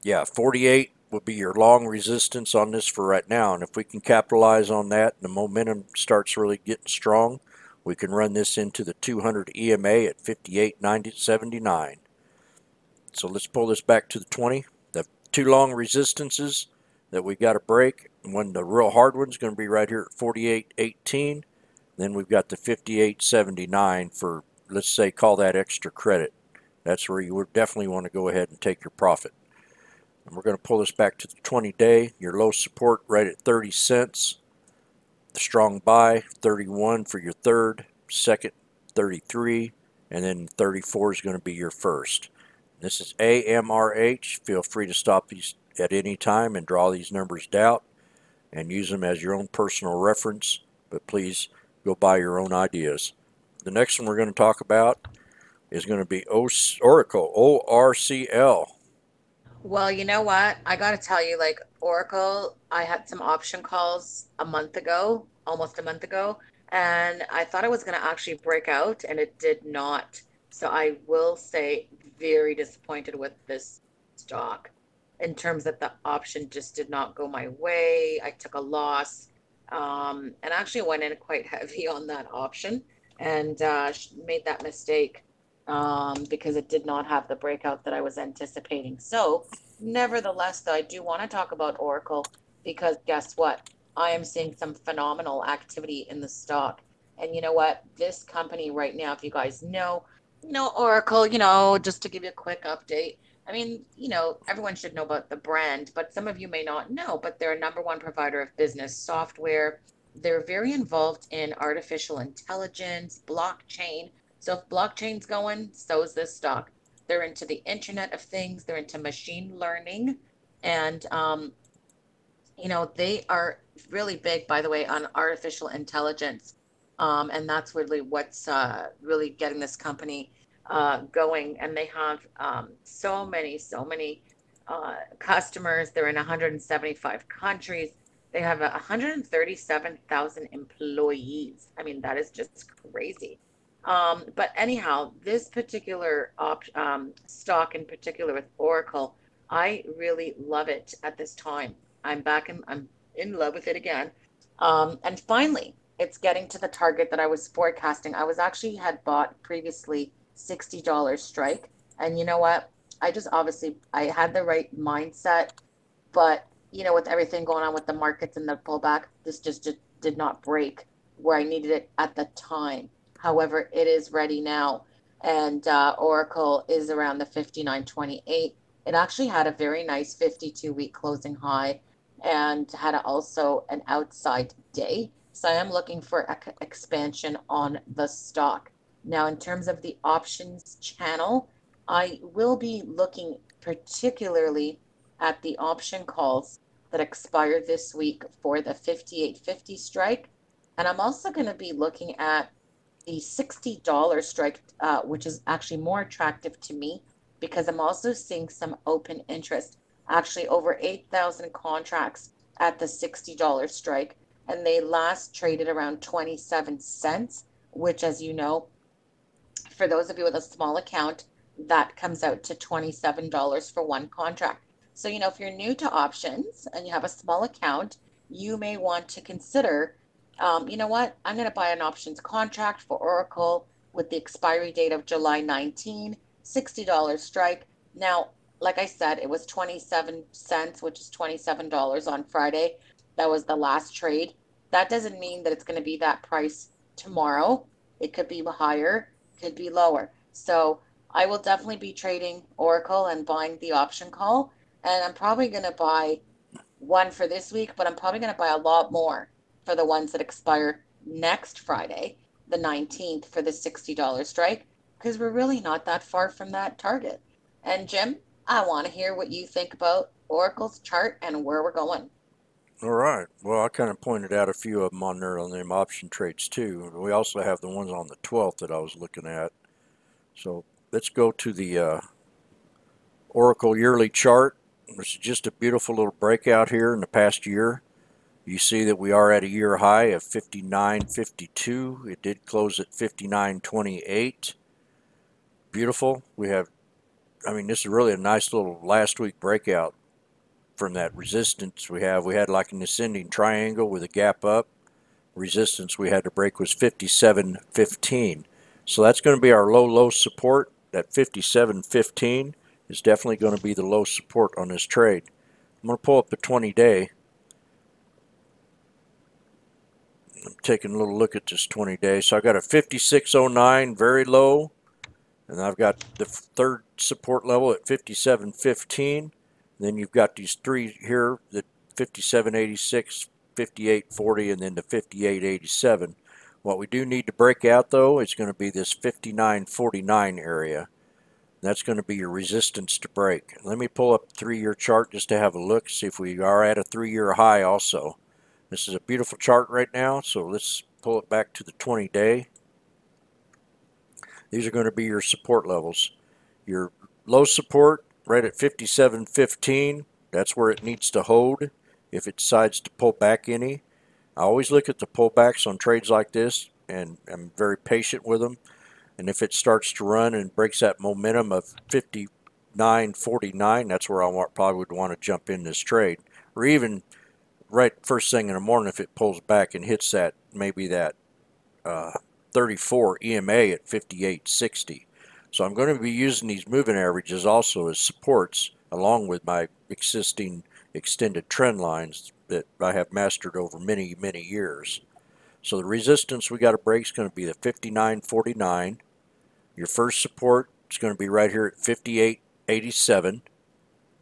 yeah, forty-eight would be your long resistance on this for right now. And if we can capitalize on that and the momentum starts really getting strong, we can run this into the two hundred E M A at fifty-eight ninety seventy-nine. So let's pull this back to the twenty. The two long resistances that we got to break, and when the real hard one's going to be right here at forty-eight eighteen. Then we've got the fifty-eight seventy-nine for, let's say, call that extra credit. That's where you would definitely want to go ahead and take your profit. And we're going to pull this back to the twenty day. Your low support right at thirty cents. The strong buy, thirty-one for your third, second, thirty-three, and then thirty-four is going to be your first. This is A M R H. Feel free to stop these at any time and draw these numbers out and use them as your own personal reference, but please go buy your own ideas. The next one we're going to talk about is going to be Oracle, O R C L. Well, you know what? I got to tell you, like Oracle, I had some option calls a month ago, almost a month ago, and I thought I was going to actually break out, and it did not. So I will say very disappointed with this stock in terms that the option just did not go my way. I took a loss um, and actually went in quite heavy on that option and uh, made that mistake. Um, because it did not have the breakout that I was anticipating. So nevertheless, though, I do want to talk about Oracle because guess what? I am seeing some phenomenal activity in the stock. And you know what? This company right now, if you guys know, you know, Oracle, you know, just to give you a quick update. I mean, you know, everyone should know about the brand, but some of you may not know, but they're a number one provider of business software. They're very involved in artificial intelligence, blockchain. So if blockchain's going, so is this stock. They're into the Internet of Things. They're into machine learning. And, um, you know, they are really big, by the way, on artificial intelligence. Um, and that's really what's uh, really getting this company uh, going. And they have um, so many, so many uh, customers. They're in one hundred seventy-five countries. They have one hundred thirty-seven thousand employees. I mean, that is just crazy. Um, but anyhow, this particular op um, stock in particular with Oracle, I really love it at this time. I'm back in, I'm in love with it again. Um, and finally, it's getting to the target that I was forecasting. I was actually had bought previously sixty dollar strike. And you know what? I just obviously, I had the right mindset, but you know, with everything going on with the markets and the pullback, this just did, did not break where I needed it at the time. However, it is ready now, and uh, Oracle is around the fifty-nine twenty-eight. It actually had a very nice fifty-two week closing high and had also an outside day. So I am looking for a expansion on the stock. Now, in terms of the options channel, I will be looking particularly at the option calls that expire this week for the fifty-eight fifty strike. And I'm also going to be looking at the sixty dollar strike, uh, which is actually more attractive to me because I'm also seeing some open interest, actually over eight thousand contracts at the sixty dollar strike. And they last traded around twenty-seven cents, which, as you know, for those of you with a small account, that comes out to twenty-seven dollars for one contract. So, you know, if you're new to options and you have a small account, you may want to consider Um, you know what? I'm going to buy an options contract for Oracle with the expiry date of July nineteenth, sixty dollar strike. Now, like I said, it was twenty-seven cents, which is twenty-seven dollars on Friday. That was the last trade. That doesn't mean that it's going to be that price tomorrow. It could be higher, could be lower. So I will definitely be trading Oracle and buying the option call. And I'm probably going to buy one for this week, but I'm probably going to buy a lot more for the ones that expire next Friday, the nineteenth, for the sixty dollar strike, because we're really not that far from that target. And Jim, I want to hear what you think about Oracle's chart and where we're going. All right. Well, I kind of pointed out a few of them on there on them option trades too. We also have the ones on the twelfth that I was looking at. So let's go to the uh, Oracle yearly chart. This is just a beautiful little breakout here in the past year. You see that we are at a year high of fifty-nine fifty-two. It did close at fifty-nine twenty-eight. Beautiful. We have I mean, this is really a nice little last week breakout from that resistance we have. We had like an ascending triangle with a gap up. Resistance we had to break was fifty-seven fifteen. So that's going to be our low, low support. That fifty-seven fifteen is definitely going to be the low support on this trade. I'm going to pull up the twenty day. I'm taking a little look at this twenty day. So I've got a fifty-six oh nine, very low. And I've got the third support level at fifty-seven fifteen. Then you've got these three here, the fifty-seven eighty-six, fifty-eight forty, and then the fifty-eight eighty-seven. What we do need to break out, though, is going to be this fifty-nine forty-nine area. That's going to be your resistance to break. Let me pull up the three-year chart just to have a look, see if we are at a three-year high also. This is a beautiful chart right now, so let's pull it back to the twenty day. These are going to be your support levels. Your low support right at fifty-seven fifteen, that's where it needs to hold if it decides to pull back any. I always look at the pullbacks on trades like this, and I'm very patient with them. And if it starts to run and breaks that momentum of fifty-nine forty-nine, that's where I want, probably would want to jump in this trade. Or even right first thing in the morning if it pulls back and hits that, maybe that uh, thirty-four E M A at fifty-eight sixty. So I'm going to be using these moving averages also as supports along with my existing extended trend lines that I have mastered over many, many years. So the resistance we got to break is going to be the fifty-nine forty-nine. Your first support is going to be right here at fifty-eight eighty-seven.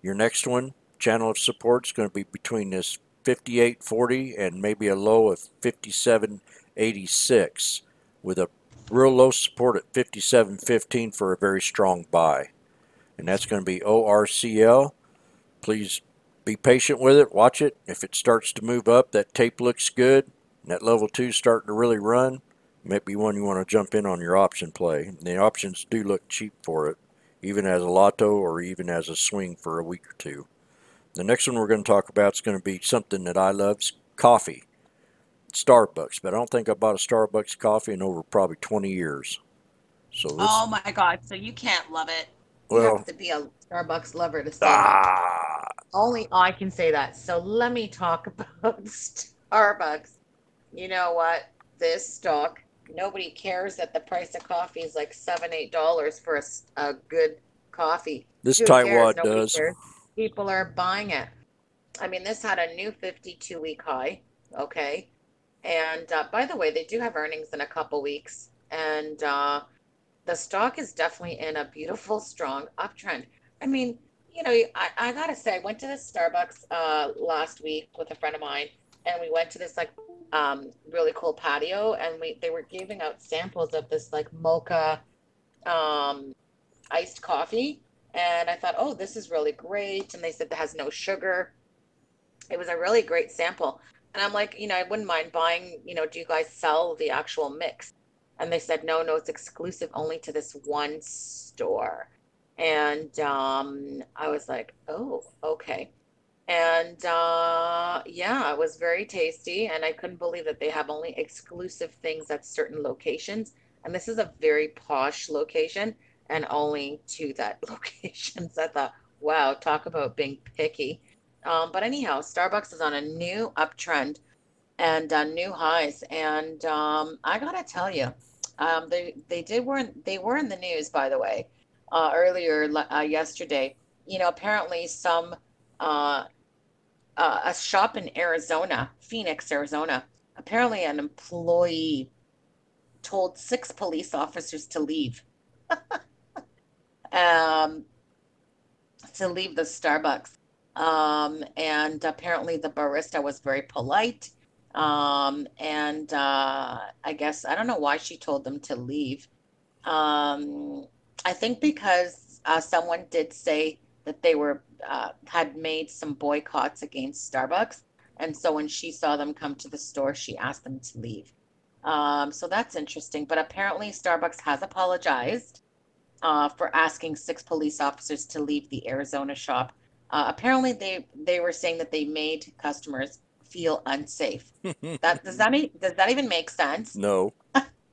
Your next one, channel of support, is going to be between this fifty-eight forty and maybe a low of fifty-seven eighty-six with a real low support at fifty-seven fifteen for a very strong buy. And that's going to be O R C L. Please be patient with it. Watch it. If it starts to move up, that tape looks good. And that level two starting to really run. Might be one you want to jump in on your option play. And the options do look cheap for it, even as a lotto or even as a swing for a week or two. The next one we're going to talk about is going to be something that I love, coffee. Starbucks, but I don't think I bought a Starbucks coffee in over probably twenty years. So this, oh my God! So you can't love it. Well, you have to be a Starbucks lover to say ah, that. Only I can say that. So let me talk about Starbucks. You know what? This stock, nobody cares that the price of coffee is like seven, eight dollars for a, a good coffee. This tightwad does. Cares. People are buying it. I mean, this had a new fifty-two week high. Okay. And uh, by the way, they do have earnings in a couple weeks, and uh, the stock is definitely in a beautiful, strong uptrend. I mean, you know, I, I gotta say, I went to this Starbucks uh, last week with a friend of mine, and we went to this like um, really cool patio, and we they were giving out samples of this like mocha um, iced coffee, and I thought, oh, this is really great, and they said it has no sugar. It was a really great sample. And I'm like, you know, I wouldn't mind buying, you know, do you guys sell the actual mix? And they said, no, no, it's exclusive only to this one store. And um, I was like, oh, okay. And uh, yeah, it was very tasty. And I couldn't believe that they have only exclusive things at certain locations. And this is a very posh location and only to that location. So I thought, wow, talk about being picky. Um, but anyhow, Starbucks is on a new uptrend and uh, new highs. And um, I gotta tell you, um, they they did were in, they were in the news, by the way, uh, earlier uh, yesterday. You know, apparently some uh, uh, a shop in Arizona, Phoenix, Arizona. Apparently, an employee told six police officers to leave. um, to leave the Starbucks. Um, and apparently the barista was very polite. Um, and, uh, I guess, I don't know why she told them to leave. Um, I think because, uh, someone did say that they were, uh, had made some boycotts against Starbucks. And so when she saw them come to the store, she asked them to leave. Um, so that's interesting, but apparently Starbucks has apologized, uh, for asking six police officers to leave the Arizona shop. Uh, apparently, they they were saying that they made customers feel unsafe. That does that make, does that even make sense? No.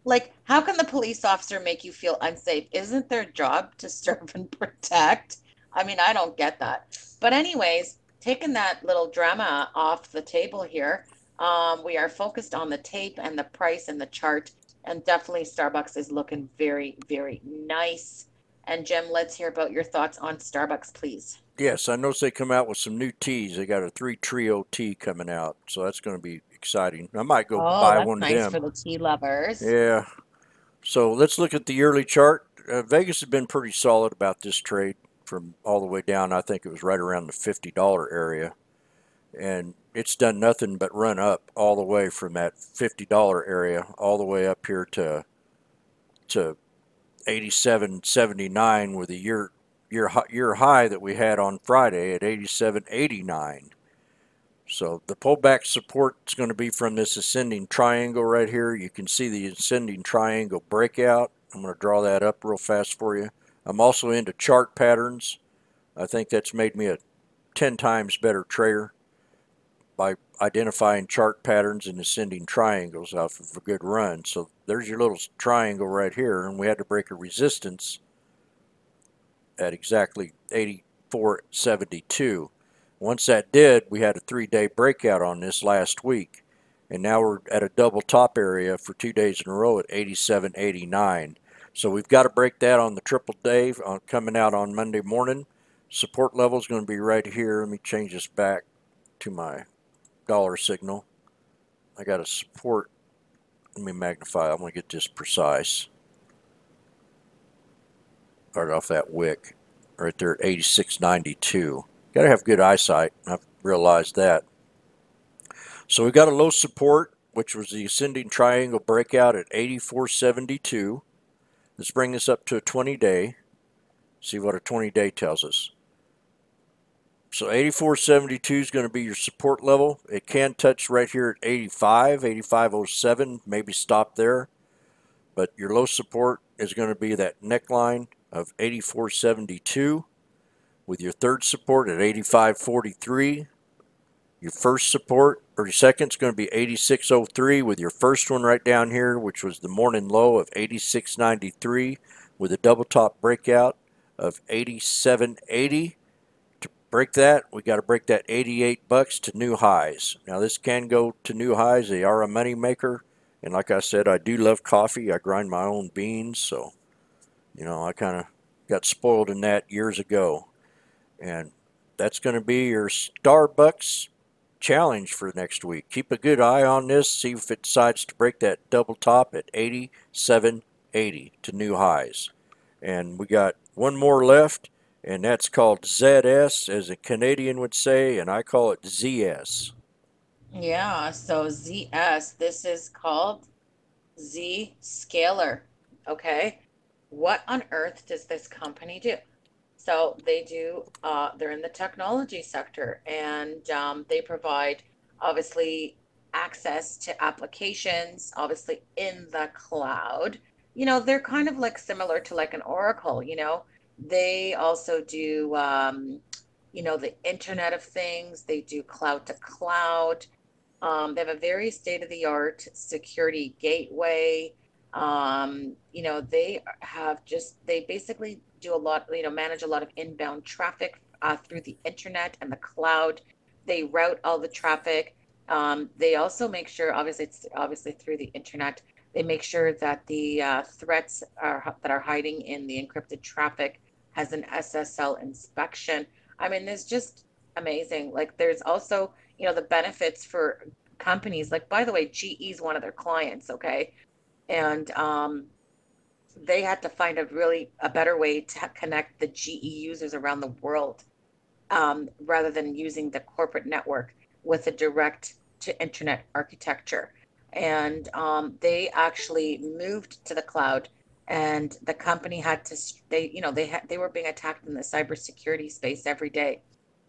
Like, how can the police officer make you feel unsafe? Isn't their job to serve and protect? I mean, I don't get that. But anyways, taking that little drama off the table here, um, we are focused on the tape and the price and the chart. And definitely Starbucks is looking very, very nice. And Jim, let's hear about your thoughts on Starbucks, please. Yes, I noticed they come out with some new teas. They got a three trio tea coming out, so that's going to be exciting. I might go oh, buy that's one nice of them. For the tea lovers. Yeah. So let's look at the yearly chart. Uh, Vegas has been pretty solid about this trade from all the way down. I think it was right around the fifty dollar area, and it's done nothing but run up all the way from that fifty dollar area all the way up here to to eighty-seven seventy-nine with a year year year high that we had on Friday at eighty-seven eighty-nine. So the pullback support is going to be from this ascending triangle right here. You can see the ascending triangle breakout. I'm going to draw that up real fast for you. I'm also into chart patterns. I think that's made me a ten times better trader by identifying chart patterns and ascending triangles off of a good run. So there's your little triangle right here, and we had to break a resistance at exactly eighty-four seventy-two. Once that did, we had a three-day breakout on this last week, and now we're at a double top area for two days in a row at eighty-seven eighty-nine. So we've got to break that on the triple day on coming out on Monday morning. Support level is going to be right here. Let me change this back to my dollar signal. I got a support. Let me magnify. I'm going to get this precise. Right off that wick right there at eighty-six ninety-two. Got to have good eyesight. I've realized that. So we got a low support, which was the ascending triangle breakout at eighty-four seventy-two. Let's bring this up to a twenty day. See what a twenty day tells us. So eighty-four seventy-two is going to be your support level. It can touch right here at eighty-five, eighty-five oh seven, maybe stop there. But your low support is going to be that neckline of eighty-four seventy-two with your third support at eighty-five forty-three. Your first support, or your second, is going to be eighty-six oh three with your first one right down here, which was the morning low of eighty-six ninety-three with a double top breakout of eighty-seven eighty. Break that, we got to break that eighty-eight bucks to new highs. Now this can go to new highs. They are a money maker, and like I said, I do love coffee. I grind my own beans, so you know, I kind of got spoiled in that years ago. And that's going to be your Starbucks challenge for next week. Keep a good eye on this, see if it decides to break that double top at eighty-seven eighty to new highs. And we got one more left, and that's called Z S, as a Canadian would say, and I call it Z S. Yeah, so Z S, this is called Zscaler, okay? What on earth does this company do? So they do, uh, they're in the technology sector, and um, they provide, obviously, access to applications, obviously, in the cloud. You know, they're kind of like similar to like an Oracle, you know? They also do, um, you know, the Internet of Things. They do cloud to cloud. Um, they have a very state-of-the-art security gateway. Um, you know, they have just, they basically do a lot, you know, manage a lot of inbound traffic uh, through the Internet and the cloud. They route all the traffic. Um, they also make sure, obviously, it's obviously through the Internet. They make sure that the uh, threats are, that are hiding in the encrypted traffic has an S S L inspection. I mean, it's just amazing. Like, there's also, you know, the benefits for companies. Like, by the way, G E is one of their clients, okay? And um, they had to find a really, a better way to connect the G E users around the world um, rather than using the corporate network with a direct-to-internet architecture. And um, they actually moved to the cloud, and the company had to, they, you know, they had, they were being attacked in the cybersecurity space every day.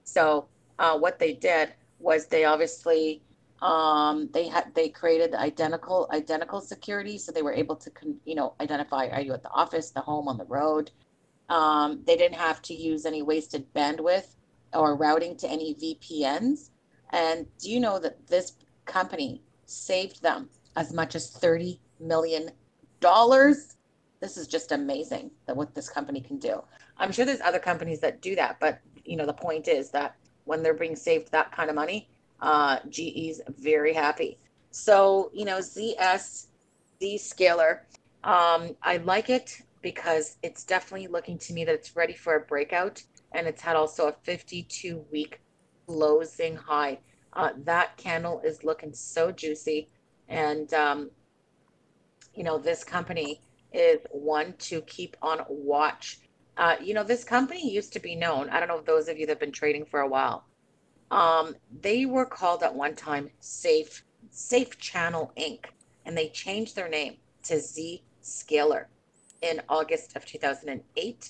So uh, what they did was they obviously, um, they had, they created identical, identical security. So they were able to, con you know, identify, are you at the office, the home, on the road? Um, they didn't have to use any wasted bandwidth or routing to any V P Ns. And do you know that this company saved them as much as thirty million dollars. This is just amazing that what this company can do. I'm sure there's other companies that do that, but you know, the point is that when they're being saved that kind of money, uh, G E's very happy. So, you know, Z S, Zscaler, um, I like it because it's definitely looking to me that it's ready for a breakout, and it's had also a fifty-two week closing high. Uh, that candle is looking so juicy. And, um, you know, this company is one to keep on watch. Uh, you know, this company used to be known, I don't know if those of you that have been trading for a while, um, they were called at one time Safe, Safe Channel Incorporated, and they changed their name to Zscaler in August of two thousand eight.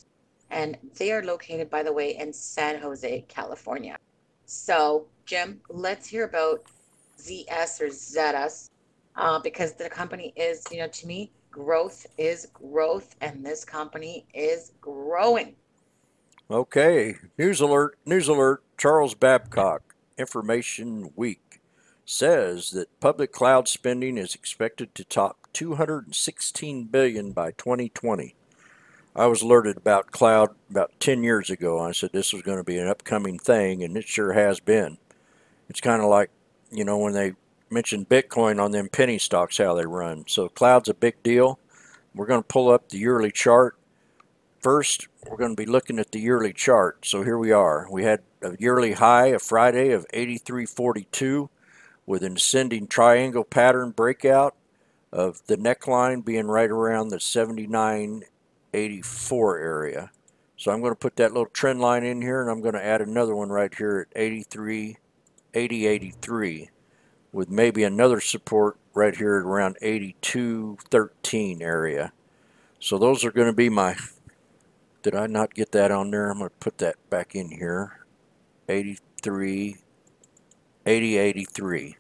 And they are located, by the way, in San Jose, California. So, Jim, let's hear about Z S or Z S, uh, because the company is, you know, to me, growth is growth, and this company is growing. Okay. News alert, news alert, Charles Babcock, Information Week, says that public cloud spending is expected to top two hundred sixteen billion dollars by twenty twenty. I was alerted about cloud about ten years ago. I said this was going to be an upcoming thing, and it sure has been. It's kind of like, you know, when they mentioned Bitcoin on them penny stocks, how they run. So cloud's a big deal. We're going to pull up the yearly chart. First, we're going to be looking at the yearly chart. So here we are. We had a yearly high, a Friday, of eighty-three forty-two with an ascending triangle pattern breakout of the neckline being right around the seventy-nine eighty-four area. So I'm going to put that little trend line in here, and I'm going to add another one right here at eighty-three eighty eighty-three with maybe another support right here at around eighty-two thirteen area. So those are going to be my, did I not get that on there? I'm going to put that back in here, eighty-three eighty eighty-three.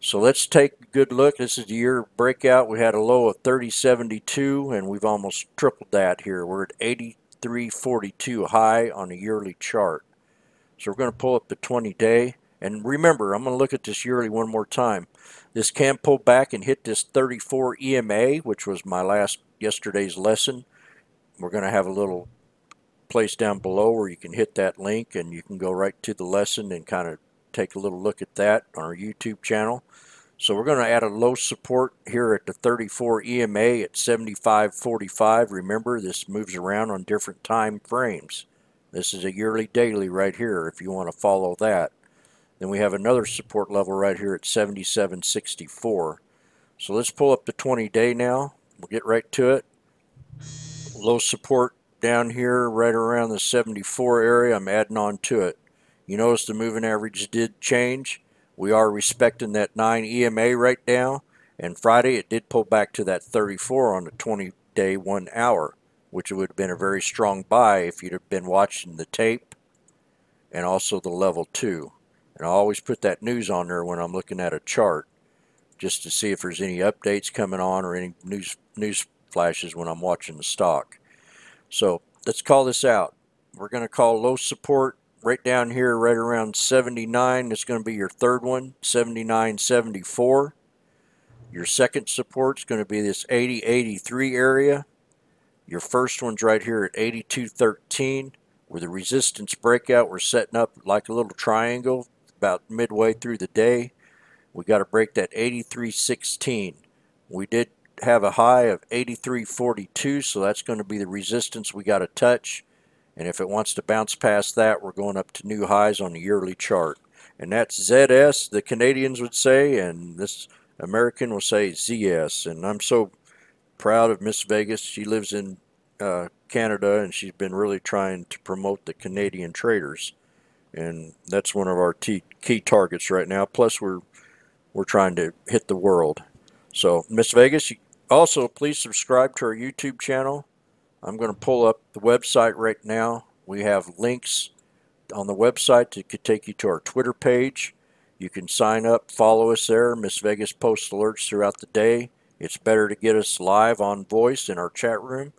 So let's take a good look. This is the year breakout. We had a low of thirty seventy-two, and we've almost tripled that here. We're at eighty-three forty-two high on a yearly chart. So we're going to pull up the twenty day. And remember, I'm going to look at this yearly one more time. This can pull back and hit this thirty-four E M A, which was my last yesterday's lesson. We're going to have a little place down below where you can hit that link, and you can go right to the lesson and kind of take a little look at that on our YouTube channel. So we're going to add a low support here at the thirty-four E M A at seventy-five forty-five. Remember, this moves around on different time frames. This is a yearly daily right here if you want to follow that. Then we have another support level right here at seventy-seven sixty-four. So let's pull up the twenty day now. We'll get right to it. Low support down here right around the seventy-four area. I'm adding on to it. You notice the moving average did change. We are respecting that nine E M A right now. And Friday, it did pull back to that thirty-four on the twenty day one hour, which would have been a very strong buy if you'd have been watching the tape and also the level two. And I always put that news on there when I'm looking at a chart just to see if there's any updates coming on or any news, news flashes when I'm watching the stock. So let's call this out. We're going to call low support right down here, right around seventy-nine. It's going to be your third one, seventy-nine seventy-four. Your second support's going to be this eighty eighty-three area. Your first one's right here at eighty-two thirteen. With a resistance breakout, we're setting up like a little triangle about midway through the day. We got to break that eighty-three sixteen. We did have a high of eighty-three forty-two, so that's going to be the resistance we got to touch. And if it wants to bounce past that, we're going up to new highs on the yearly chart. And that's Z S, the Canadians would say, and this American will say Z S. And I'm so proud of Miss Vegas. She lives in uh, Canada, and she's been really trying to promote the Canadian traders. And that's one of our key targets right now. Plus, we're, we're trying to hit the world. So, Miss Vegas, also please subscribe to our YouTube channel. I'm going to pull up the website right now. We have links on the website that could take you to our Twitter page. You can sign up, follow us there. Miss Vegas posts alerts throughout the day. It's better to get us live on voice in our chat room.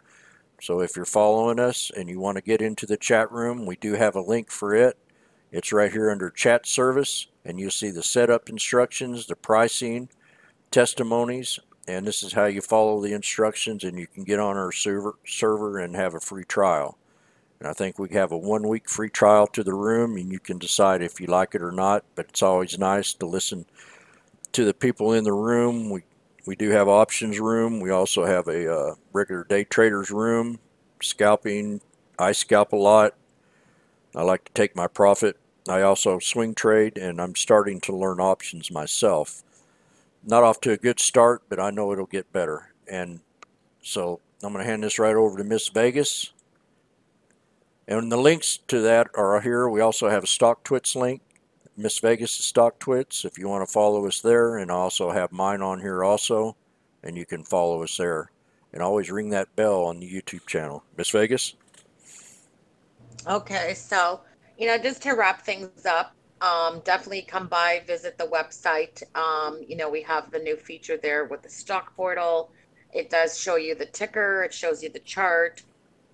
So if you're following us and you want to get into the chat room, we do have a link for it. It's right here under chat service, and you'll see the setup instructions, the pricing, testimonies, and this is how you follow the instructions, and you can get on our server server and have a free trial. And I think we have a one-week free trial to the room, and you can decide if you like it or not, but it's always nice to listen to the people in the room. We, we do have options room. We also have a uh, regular day traders room, scalping. I scalp a lot. I like to take my profit. I also swing trade, and I'm starting to learn options myself. Not off to a good start, but I know it'll get better. And so I'm going to hand this right over to Miss Vegas. And the links to that are here. We also have a Stocktwits link, Miss Vegas' Stocktwits, if you want to follow us there. And I also have mine on here also, and you can follow us there. And always ring that bell on the YouTube channel. Miss Vegas? Okay, so, you know, just to wrap things up, um, definitely come by, visit the website. Um, you know, we have the new feature there with the stock portal. It does show you the ticker. It shows you the chart.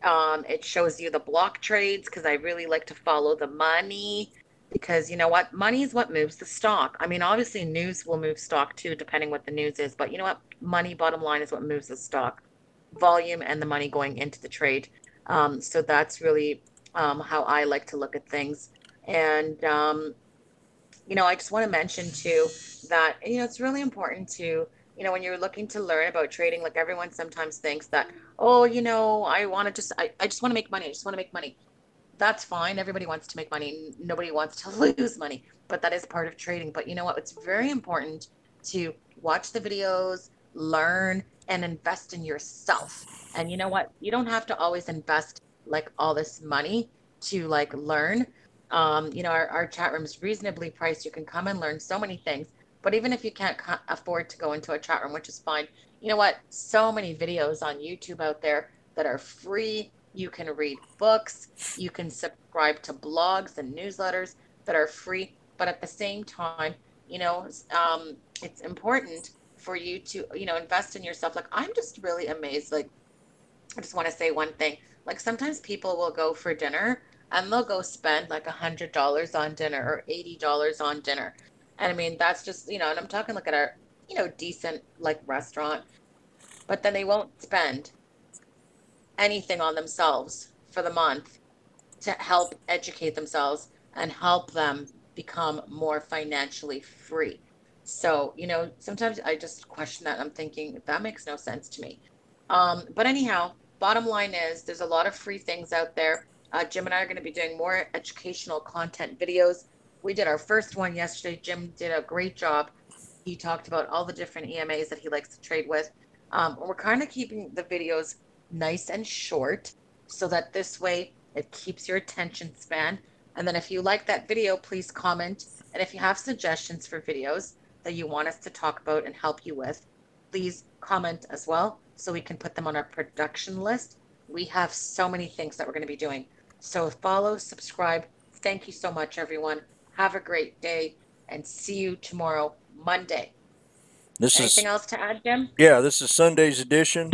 Um, it shows you the block trades, because I really like to follow the money, because you know what? Money is what moves the stock. I mean, obviously news will move stock too, depending what the news is, but you know what? Money, bottom line, is what moves the stock. Volume and the money going into the trade. Um, so that's really um, how I like to look at things. And, um, you know, I just want to mention too that, you know, it's really important to, you know, when you're looking to learn about trading, like everyone sometimes thinks that, oh, you know, I want to just, I, I just want to make money. I just want to make money. That's fine. Everybody wants to make money. Nobody wants to lose money, but that is part of trading. But you know what? It's very important to watch the videos, learn, and invest in yourself. And you know what? You don't have to always invest like all this money to like learn. Um, you know, our, our chat room is reasonably priced. You can come and learn so many things. But even if you can't afford to go into a chat room, which is fine, you know what? So many videos on YouTube out there that are free. You can read books. You can subscribe to blogs and newsletters that are free. But at the same time, you know, um, it's important for you to, you know, invest in yourself. Like, I'm just really amazed. Like, I just want to say one thing. Like, sometimes people will go for dinner and they'll go spend like one hundred dollars on dinner or eighty dollars on dinner. And I mean, that's just, you know, and I'm talking like at a, you know, decent like restaurant, but then they won't spend anything on themselves for the month to help educate themselves and help them become more financially free. So, you know, sometimes I just question that and I'm thinking that makes no sense to me. Um, but anyhow, bottom line is there's a lot of free things out there. Uh, Jim and I are going to be doing more educational content videos. We did our first one yesterday. Jim did a great job. He talked about all the different E M As that he likes to trade with. Um, we're kind of keeping the videos nice and short so that this way it keeps your attention span. And then if you like that video, please comment. And if you have suggestions for videos that you want us to talk about and help you with, please comment as well so we can put them on our production list. We have so many things that we're going to be doing. So follow, subscribe. Thank you so much, everyone. Have a great day, and see you tomorrow, Monday. This Anything is, else to add, Jim? Yeah, this is Sunday's edition,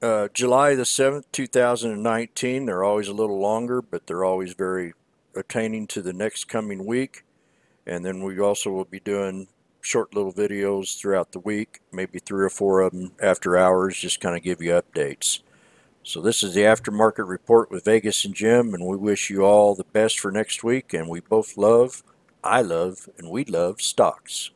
uh, July the seventh, two thousand and nineteen. They're always a little longer, but they're always very attaining to the next coming week. And then we also will be doing short little videos throughout the week, maybe three or four of them after hours, just kind of give you updates. So this is the Aftermarket Report with Vegas and Jim, and we wish you all the best for next week. And we both love, I love, and we love stocks.